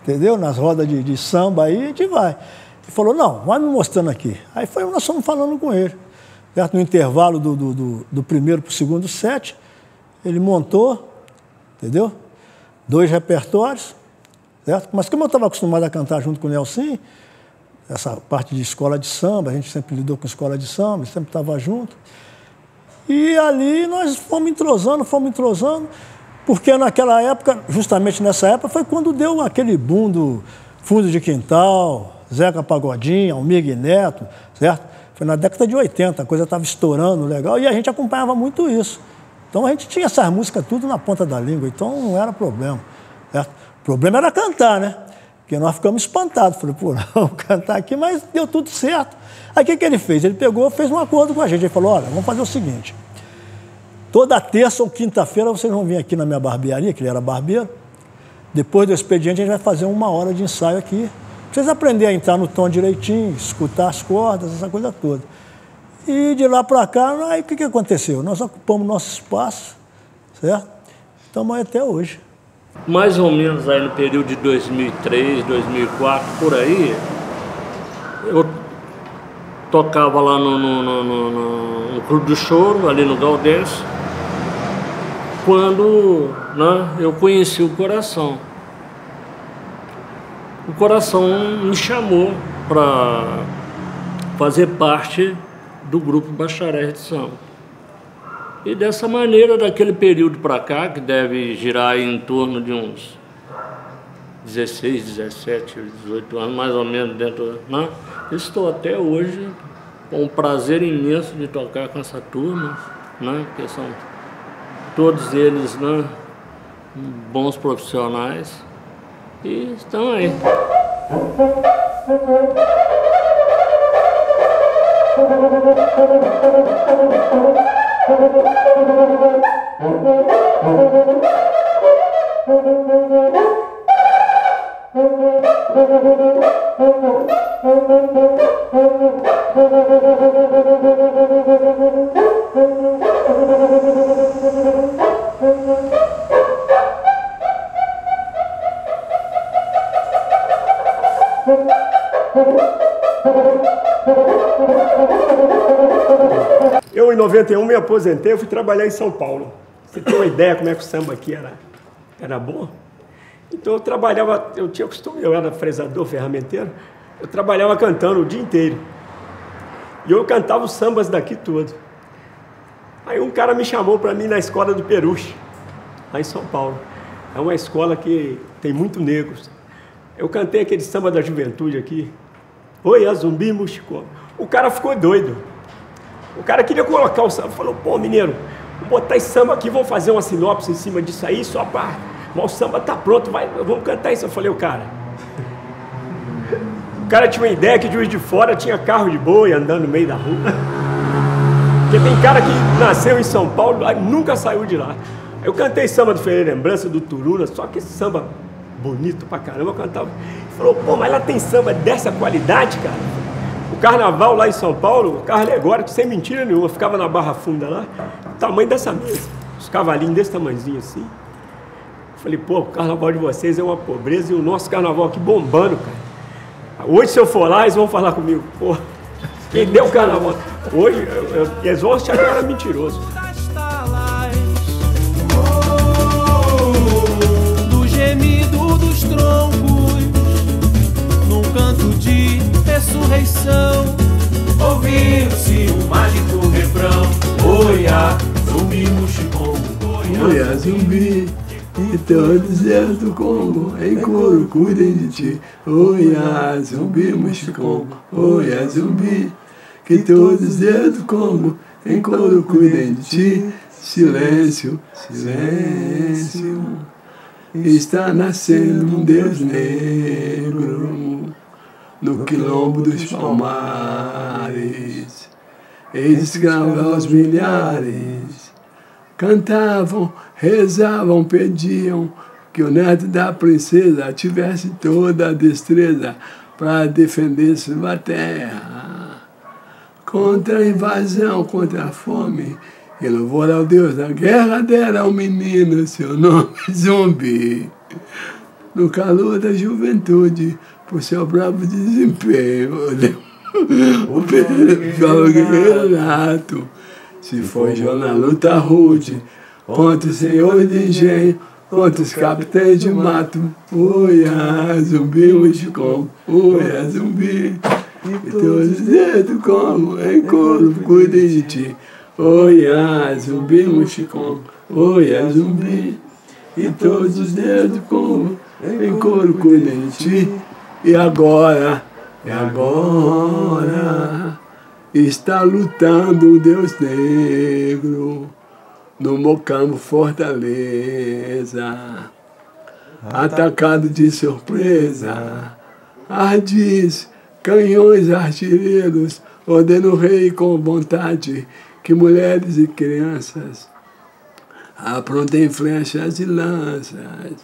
entendeu? Nas rodas de, de samba aí, a gente vai. Ele falou, não, vai me mostrando aqui. Aí foi, nós fomos falando com ele. Certo? No intervalo do, do, do, do primeiro para o segundo set, ele montou, entendeu? Dois repertórios, certo? Mas como eu estava acostumado a cantar junto com o Nelson, essa parte de escola de samba, a gente sempre lidou com escola de samba, sempre estava junto. E ali nós fomos entrosando, fomos entrosando, porque naquela época, justamente nessa época, foi quando deu aquele boom do Fundo de Quintal, Zeca Pagodinho, Almir Neto, certo? Foi na década de oitenta, a coisa estava estourando legal e a gente acompanhava muito isso. Então a gente tinha essas músicas tudo na ponta da língua, então não era problema, certo? O problema era cantar, né? Porque nós ficamos espantados. Falei, pô, vamos cantar aqui, mas deu tudo certo. Aí o que, que ele fez? Ele pegou, fez um acordo com a gente. Ele falou, olha, vamos fazer o seguinte. Toda terça ou quinta-feira vocês vão vir aqui na minha barbearia, que ele era barbeiro. Depois do expediente a gente vai fazer uma hora de ensaio aqui. Vocês aprenderem a entrar no tom direitinho, escutar as cordas, essa coisa toda. E de lá para cá, aí o que, que aconteceu? Nós ocupamos nosso espaço, certo? Estamos aí até hoje. Mais ou menos aí no período de dois mil e três, dois mil e quatro, por aí, eu tocava lá no, no, no, no, no Clube do Choro, ali no Galdense, quando, né, eu conheci o Coração. O Coração me chamou para fazer parte do grupo Bacharéis do Samba. E dessa maneira, daquele período para cá, que deve girar em torno de uns dezesseis, dezessete, dezoito anos, mais ou menos, dentro, né? Estou até hoje com um prazer imenso de tocar com essa turma, né? Porque são todos eles, né, bons profissionais e estão aí. Eu, em noventa e um, me aposentei, eu fui trabalhar em São Paulo. Você tem uma ideia como é que o samba aqui era, era bom? Então eu trabalhava, eu tinha costume, eu era fresador, ferramenteiro, eu trabalhava cantando o dia inteiro. E eu cantava os sambas daqui todo. Aí um cara me chamou para mim na escola do Peruche, lá em São Paulo. É uma escola que tem muito negros. Eu cantei aquele samba da juventude aqui. Oi, a zumbi musicou. O cara ficou doido. O cara queria colocar o samba, falou, pô, mineiro, vou botar esse samba aqui, vou fazer uma sinopse em cima disso aí, só para nosso samba tá pronto, vai, vamos cantar isso. Eu falei, o cara, o cara tinha uma ideia que Juiz de Fora tinha carro de boi andando no meio da rua. Porque tem cara que nasceu em São Paulo e nunca saiu de lá. Eu cantei samba do Ferreira Lembrança, do Turuna, só que esse samba bonito pra caramba, eu cantava. Ele falou, pô, mas lá tem samba dessa qualidade, cara? O carnaval lá em São Paulo, o carro alegórico, sem mentira nenhuma, ficava na Barra Funda lá, tamanho dessa mesa, os cavalinhos desse tamanhozinho assim. Eu falei, pô, o carnaval de vocês é uma pobreza e o nosso carnaval aqui bombando, cara. Hoje, se eu for lá, eles vão falar comigo, pô, quem deu o carnaval? Hoje, eu, eu, eles vão achar que eu era mentiroso. Gemido dos troncos, num canto de ressurreição, ouviu-se o mágico refrão. Oia, zumbi, muxicongo, oia, zumbi, e todos eles do Congo, em couro, cuidem de ti. Oia, zumbi, muxicongo, oia, zumbi, que todos eles do Congo, em couro, cuidem de ti. Silêncio, silêncio. Está nascendo um Deus negro no quilombo dos palmares. Eles gravavam aos milhares, cantavam, rezavam, pediam que o neto da princesa tivesse toda a destreza para defender sua terra contra a invasão, contra a fome. E louvor ao Deus da guerra dera ao menino seu nome zumbi. No calor da juventude, por seu bravo desempenho, o guerreiro nato se forjou na luta rude contra o senhor de engenho, contra os capitães de mato. Oia, zumbi, muxicom, oia, zumbi, e todos dentro como em couro, cuidem de ti. Oia, zumbi, muxicom, oia, zumbi, e todos os dedos como em couro, cuidem de ti. E agora, e agora, está lutando o Deus negro no Mocambo Fortaleza, atacado de surpresa, ardis, canhões, artilheiros, ordena o rei com vontade que mulheres e crianças aprontem flechas e lanças.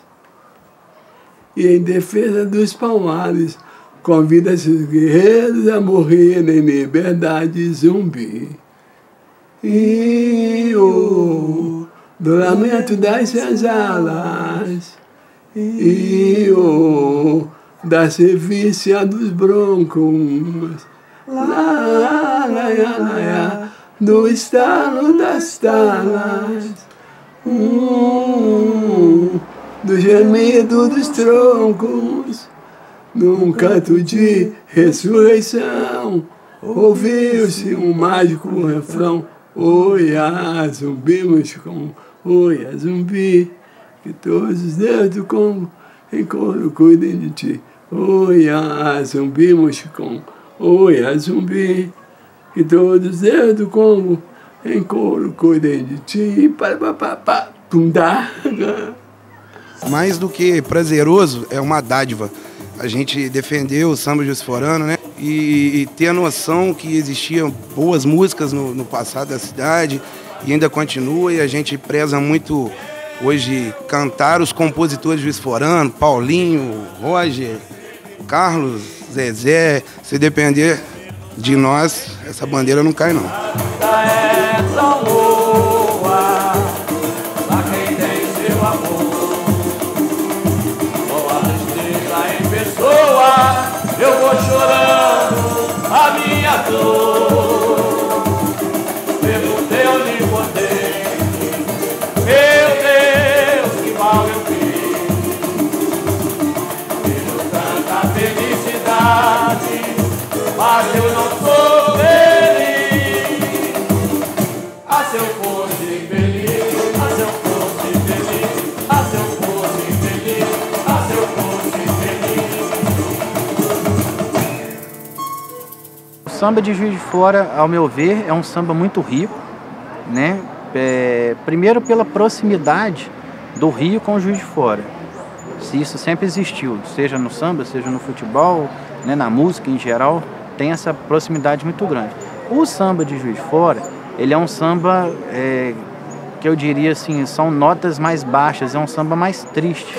E em defesa dos palmares, convida seus guerreiros a morrerem em liberdade, zumbi. E o do lamento das senzalas, e o da servícia dos broncos, lá, lá, lá, lá, do estalo das talas, hum, do gemido dos troncos, num canto de ressurreição, ouviu-se um mágico refrão. Oia, zumbi, muxicom, oia, zumbi, que todos os deuses do Congo em coro cuidem de ti. Oia, zumbi, muxicom, oia, zumbi, que todos os deuses do Congo em couro cuidem de ti. Mais do que prazeroso, é uma dádiva. A gente defendeu o samba juiz-forano, né? E, e ter a noção que existiam boas músicas no, no passado da cidade e ainda continua, e a gente preza muito hoje cantar os compositores juiz-forano, Paulinho, Roger, Carlos, Zezé, se depender de nós, essa bandeira não cai, não. Eu vou chorando a minha dor pelo teu livre-arbítrio. Meu Deus, que mal eu fiz, pelo tanta felicidade, mas eu não sou feliz. Ah, se eu fosse feliz, ah, se eu fosse feliz, ah, se eu fosse feliz, ah, se eu fosse feliz. O samba de Juiz de Fora, ao meu ver, é um samba muito rico, né? É, primeiro pela proximidade do Rio com o Juiz de Fora. Se isso sempre existiu, seja no samba, seja no futebol, né, na música em geral, tem essa proximidade muito grande. O samba de Juiz de Fora, ele é um samba é, que eu diria assim, são notas mais baixas, é um samba mais triste.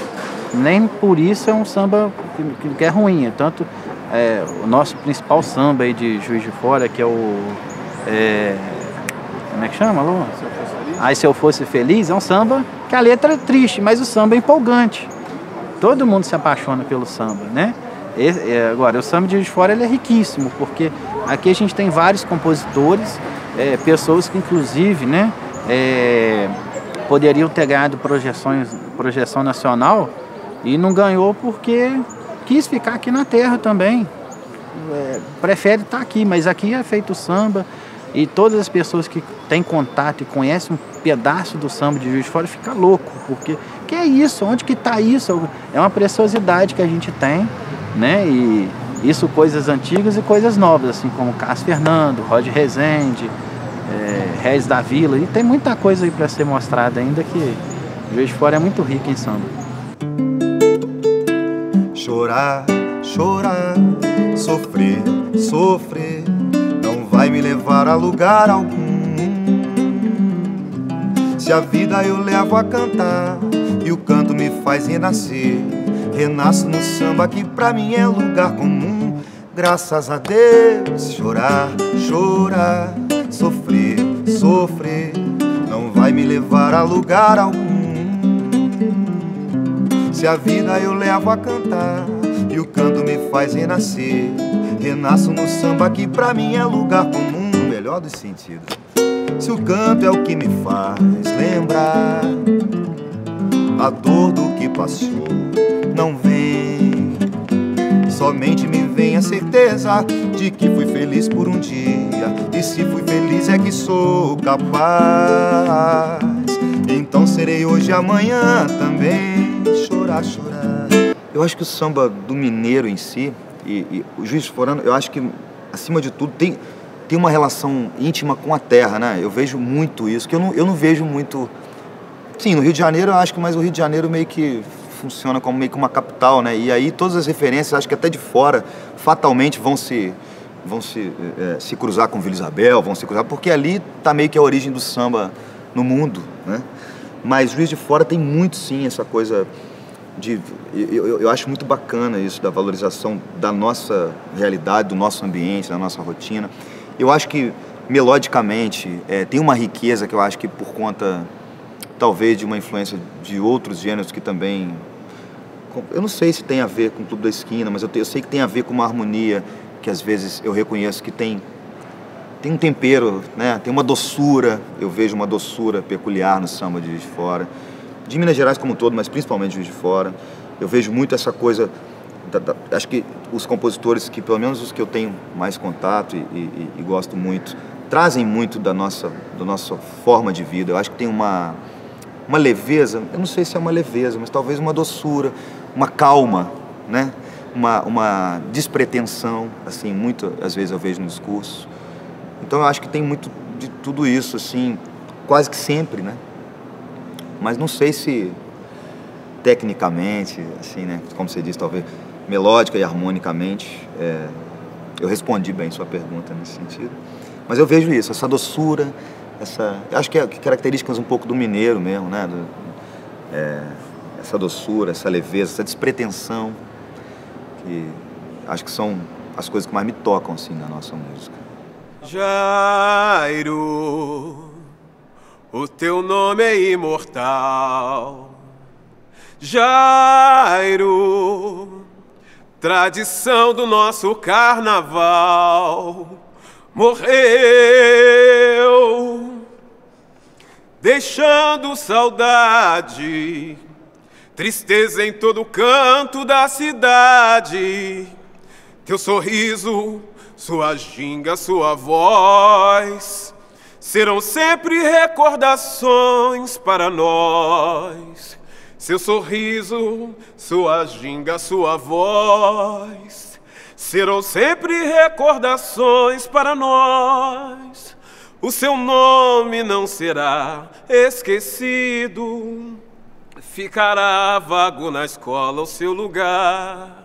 Nem por isso é um samba que, que é ruim, é tanto é, o nosso principal samba aí de Juiz de Fora, que é o... É, como é que chama, Lu? Aí Se Eu Fosse Feliz, é um samba que a letra é triste, mas o samba é empolgante. Todo mundo se apaixona pelo samba, né? E, agora, o samba de Juiz de Fora ele é riquíssimo, porque aqui a gente tem vários compositores, é, pessoas que inclusive, né, é, poderiam ter ganhado projeções, projeção nacional e não ganhou porque quis ficar aqui na terra também. É, prefere estar aqui, mas aqui é feito samba e todas as pessoas que têm contato e conhecem um pedaço do samba de Juiz de Fora ficam loucos, porque que é isso? Onde que está isso? É uma preciosidade que a gente tem, né? E isso coisas antigas e coisas novas, assim como Carlos Fernando, Roger Resende, é, Reis da Vila, e tem muita coisa aí para ser mostrada ainda, que Juiz de Fora é muito rico em samba. Chorar, chorar, sofrer, sofrer, não vai me levar a lugar algum. Se a vida eu levo a cantar e o canto me faz renascer, renasço no samba que pra mim é lugar comum. Graças a Deus. Chorar, chorar, sofrer, sofrer, não vai me levar a lugar algum. Se a vida eu levo a cantar e o canto me faz renascer, renasço no samba que pra mim é lugar comum. O melhor dos sentidos. Se o canto é o que me faz lembrar a dor do que passou, não vem. Somente me vem a certeza de que fui feliz por um dia, e se fui feliz é que sou capaz, então serei hoje e amanhã também. Chorar, chorar. Eu acho que o samba do mineiro em si, e, e o Juiz de Fora, eu acho que acima de tudo tem, tem uma relação íntima com a terra, né? Eu vejo muito isso, que eu não, eu não vejo muito... Sim, no Rio de Janeiro eu acho que, mas o Rio de Janeiro meio que funciona como meio que uma capital, né? E aí todas as referências, acho que até de fora, fatalmente vão se, vão se, é, se cruzar com Vila Isabel, vão se cruzar, porque ali tá meio que a origem do samba no mundo, né? Mas Juiz de Fora tem muito, sim, essa coisa de... Eu, eu, eu acho muito bacana isso, da valorização da nossa realidade, do nosso ambiente, da nossa rotina. Eu acho que, melodicamente, é, tem uma riqueza que eu acho que por conta, talvez, de uma influência de outros gêneros que também... Eu não sei se tem a ver com o Clube da Esquina, mas eu, eu sei que tem a ver com uma harmonia que, às vezes, eu reconheço que tem, tem um tempero, né? Tem uma doçura. Eu vejo uma doçura peculiar no samba de Juiz de Fora. De Minas Gerais como um todo, mas principalmente de Juiz de Fora. Eu vejo muito essa coisa... Da, da, acho que os compositores que, pelo menos os que eu tenho mais contato e, e, e gosto muito, trazem muito da nossa, da nossa forma de vida. Eu acho que tem uma, uma leveza, eu não sei se é uma leveza, mas talvez uma doçura, uma calma, né? Uma, uma despretensão, assim, muito, às vezes eu vejo no discurso. Então eu acho que tem muito de tudo isso, assim, quase que sempre, né? Mas não sei se tecnicamente, assim, né? Como você disse, talvez... melódica e harmonicamente, é, eu respondi bem sua pergunta nesse sentido. Mas eu vejo isso, essa doçura, essa, acho que é características um pouco do mineiro mesmo, né? Do, é, essa doçura, essa leveza, essa despretensão, que acho que são as coisas que mais me tocam, assim, na nossa música. Jairo, o teu nome é imortal. Jairo, tradição do nosso carnaval, morreu, deixando saudade, tristeza em todo canto da cidade. Teu sorriso, sua ginga, sua voz, serão sempre recordações para nós. Seu sorriso, sua ginga, sua voz, serão sempre recordações para nós. O seu nome não será esquecido. ficará vago na escola o seu lugar.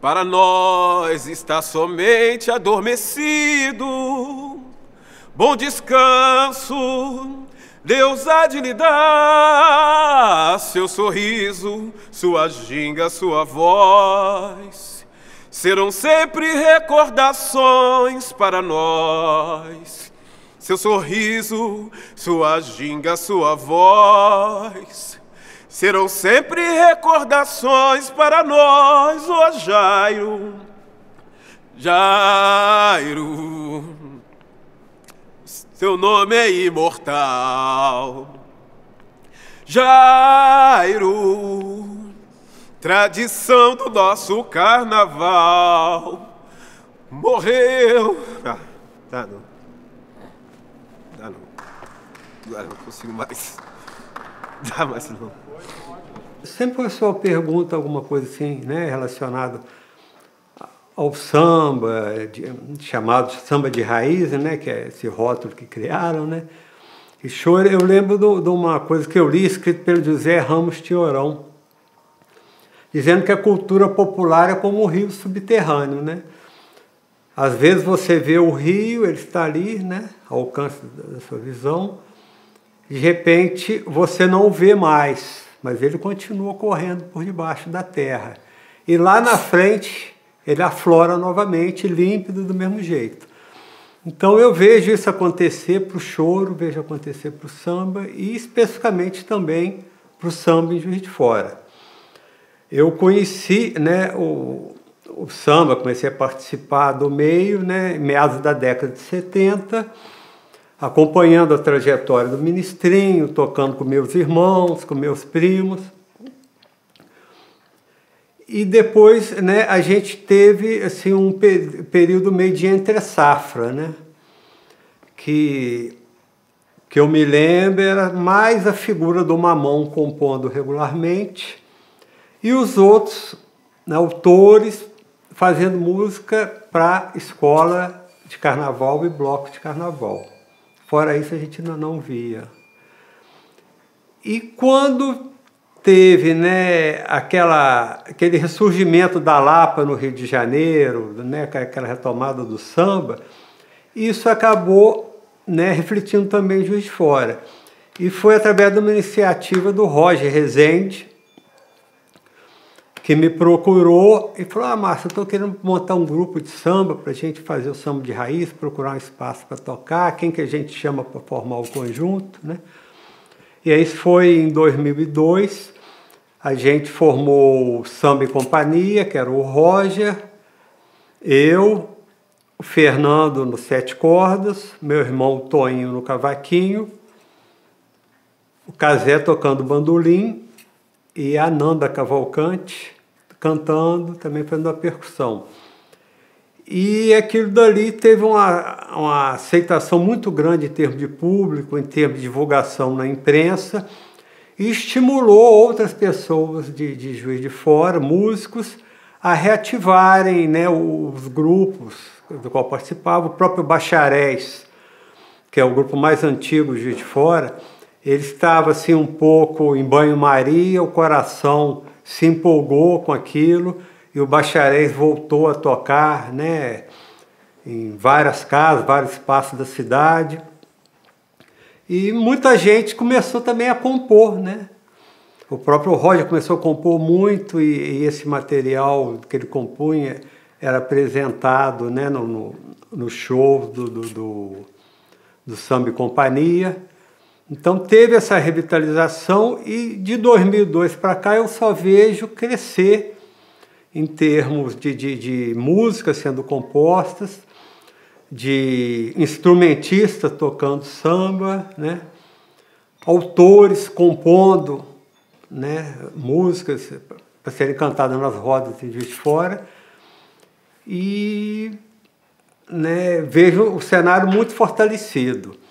Para nós está somente adormecido, bom descanso Deus há de lhe dar. Seu sorriso, sua ginga, sua voz serão sempre recordações para nós. Seu sorriso, sua ginga, sua voz serão sempre recordações para nós. Ó Jairo, Jairo, seu nome é imortal. Jairo, tradição do nosso carnaval. Morreu. Ah, tá não. Tá não. Agora não consigo mais. Dá mais não. Sempre o pessoal pergunta alguma coisa assim, né, relacionada ao samba, de, chamado samba de raiz, né, que é esse rótulo que criaram, né? E choro, eu lembro do, de uma coisa que eu li, escrito pelo José Ramos Tiorão, dizendo que a cultura popular é como um rio subterrâneo, né? Às vezes você vê o rio, ele está ali, né, ao alcance da sua visão, de repente você não o vê mais, mas ele continua correndo por debaixo da terra. E lá na frente ele aflora novamente, límpido do mesmo jeito. Então eu vejo isso acontecer para o choro, vejo acontecer para o samba e especificamente também para o samba em Juiz de Fora. Eu conheci, né, o, o samba, comecei a participar do meio, né, meados da década de setenta, acompanhando a trajetória do ministrinho, tocando com meus irmãos, com meus primos. E depois, né, a gente teve assim, um per período meio de entre-safra, né? que, que eu me lembro era mais a figura do Mamão compondo regularmente e os outros, né, autores fazendo música para escola de carnaval e bloco de carnaval. Fora isso, a gente ainda não via. E quando teve, né, aquela, aquele ressurgimento da Lapa no Rio de Janeiro, né, aquela retomada do samba, isso acabou, né, refletindo também em Juiz de Fora. E foi através de uma iniciativa do Roger Resende, que me procurou e falou: ah, Márcio, eu estou querendo montar um grupo de samba para a gente fazer o samba de raiz, procurar um espaço para tocar, quem que a gente chama para formar o conjunto, né? E aí foi em dois mil e dois, a gente formou o Samba e Companhia, que era o Roger, eu, o Fernando no Sete Cordas, meu irmão Toninho no Cavaquinho, o Cazé tocando bandolim e a Nanda Cavalcante cantando, também fazendo a percussão. E aquilo dali teve uma, uma aceitação muito grande em termos de público, em termos de divulgação na imprensa, e estimulou outras pessoas de, de Juiz de Fora, músicos, a reativarem, né, os grupos do qual participava. O próprio Bacharéis, que é o grupo mais antigo de Juiz de Fora, ele estava assim, um pouco em banho-maria, o Coração se empolgou com aquilo, e o Bacharéis voltou a tocar, né, em várias casas, vários espaços da cidade. E muita gente começou também a compor, né? O próprio Roger começou a compor muito e, e esse material que ele compunha era apresentado, né, no, no, no show do, do, do, do Samba e Companhia. Então teve essa revitalização e de dois mil e dois para cá eu só vejo crescer em termos de, de, de músicas sendo compostas, de instrumentistas tocando samba, né, autores compondo, né, músicas para serem cantadas nas rodas de Juiz de Fora. E, né, vejo o cenário muito fortalecido.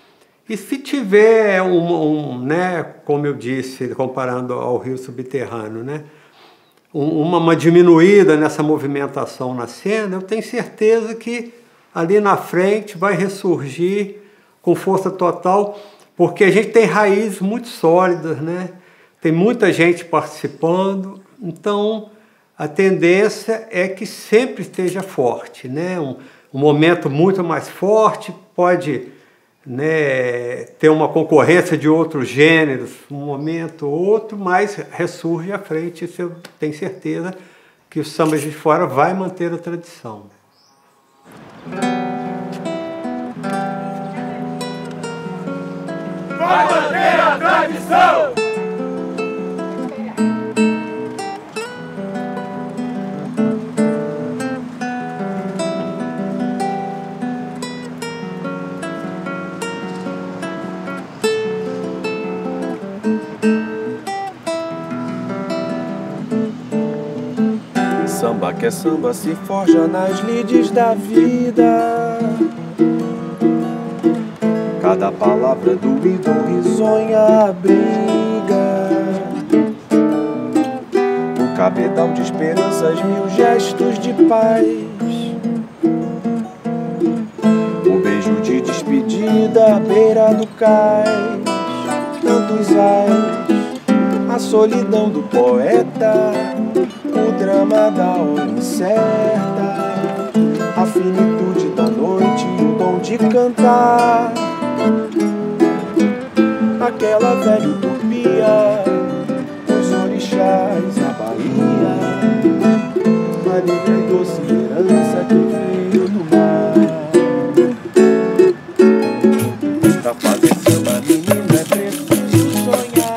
E se tiver, um, um, né, como eu disse, comparando ao rio subterrâneo, né, Uma, uma diminuída nessa movimentação na cena, eu tenho certeza que ali na frente vai ressurgir com força total, porque a gente tem raízes muito sólidas, né? tem muita gente participando, então a tendência é que sempre esteja forte, né? Um, um momento muito mais forte, pode, né, ter uma concorrência de outros gêneros, um momento ou outro, mas ressurge à frente, isso eu tenho certeza que o samba de fora vai manter a tradição. Vai manter a tradição! Samba que é samba se forja nas lides da vida. Cada palavra do ídolo risonha a briga. O cabedal de esperanças, mil gestos de paz. O beijo de despedida à beira do cais. Tantos ais, a solidão do poeta. O drama da hora incerta, a finitude da noite, o dom de cantar. Aquela velha utopia, os orixás, a Bahia, a livre e doce herança que veio do mar. Pra fazer samba, menino, é preciso sonhar.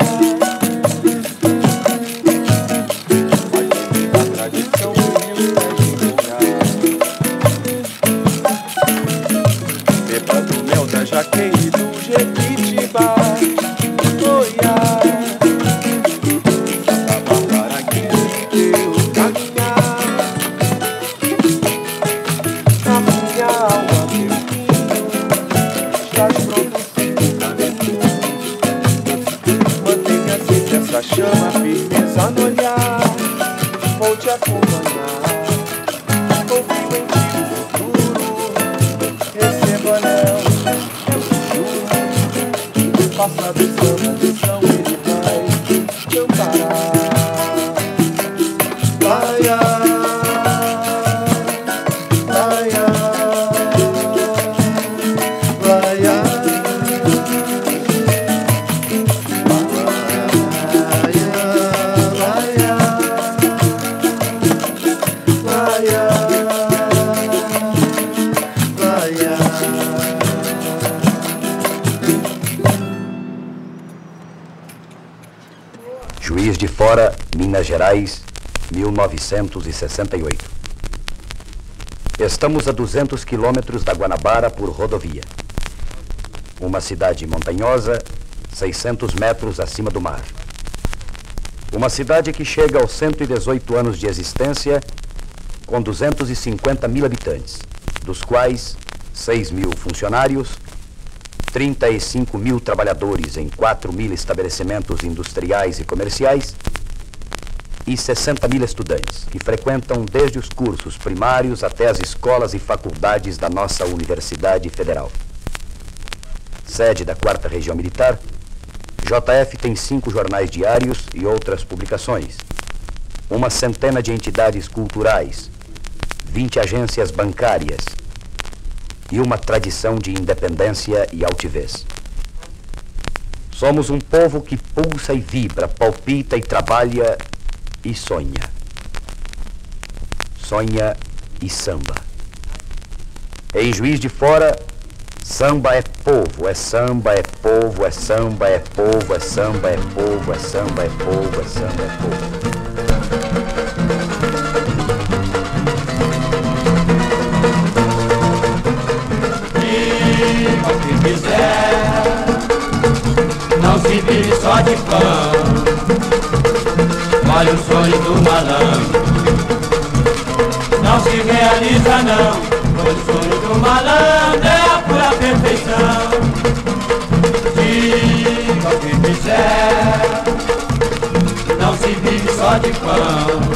Juiz de Fora, Minas Gerais, mil novecentos e sessenta e oito. Estamos a duzentos quilômetros da Guanabara por rodovia. Uma cidade montanhosa, seiscentos metros acima do mar. Uma cidade que chega aos cento e dezoito anos de existência, com duzentos e cinquenta mil habitantes, dos quais seis mil funcionários, trinta e cinco mil trabalhadores em quatro mil estabelecimentos industriais e comerciais e sessenta mil estudantes que frequentam desde os cursos primários até as escolas e faculdades da nossa Universidade Federal. Sede da quarta Região Militar, J F tem cinco jornais diários e outras publicações, uma centena de entidades culturais, vinte agências bancárias, e uma tradição de independência e altivez. Somos um povo que pulsa e vibra, palpita e trabalha e sonha. Sonha e samba. Em Juiz de Fora, samba é povo, é samba, é povo, é samba, é povo, é samba, é povo, é samba, é povo, é samba, é povo. Não se vive só de pão, vale o sonho do malandro. Não se realiza não, pois o sonho do malandro é a pura perfeição. Diga o que quiser, não se vive só de pão,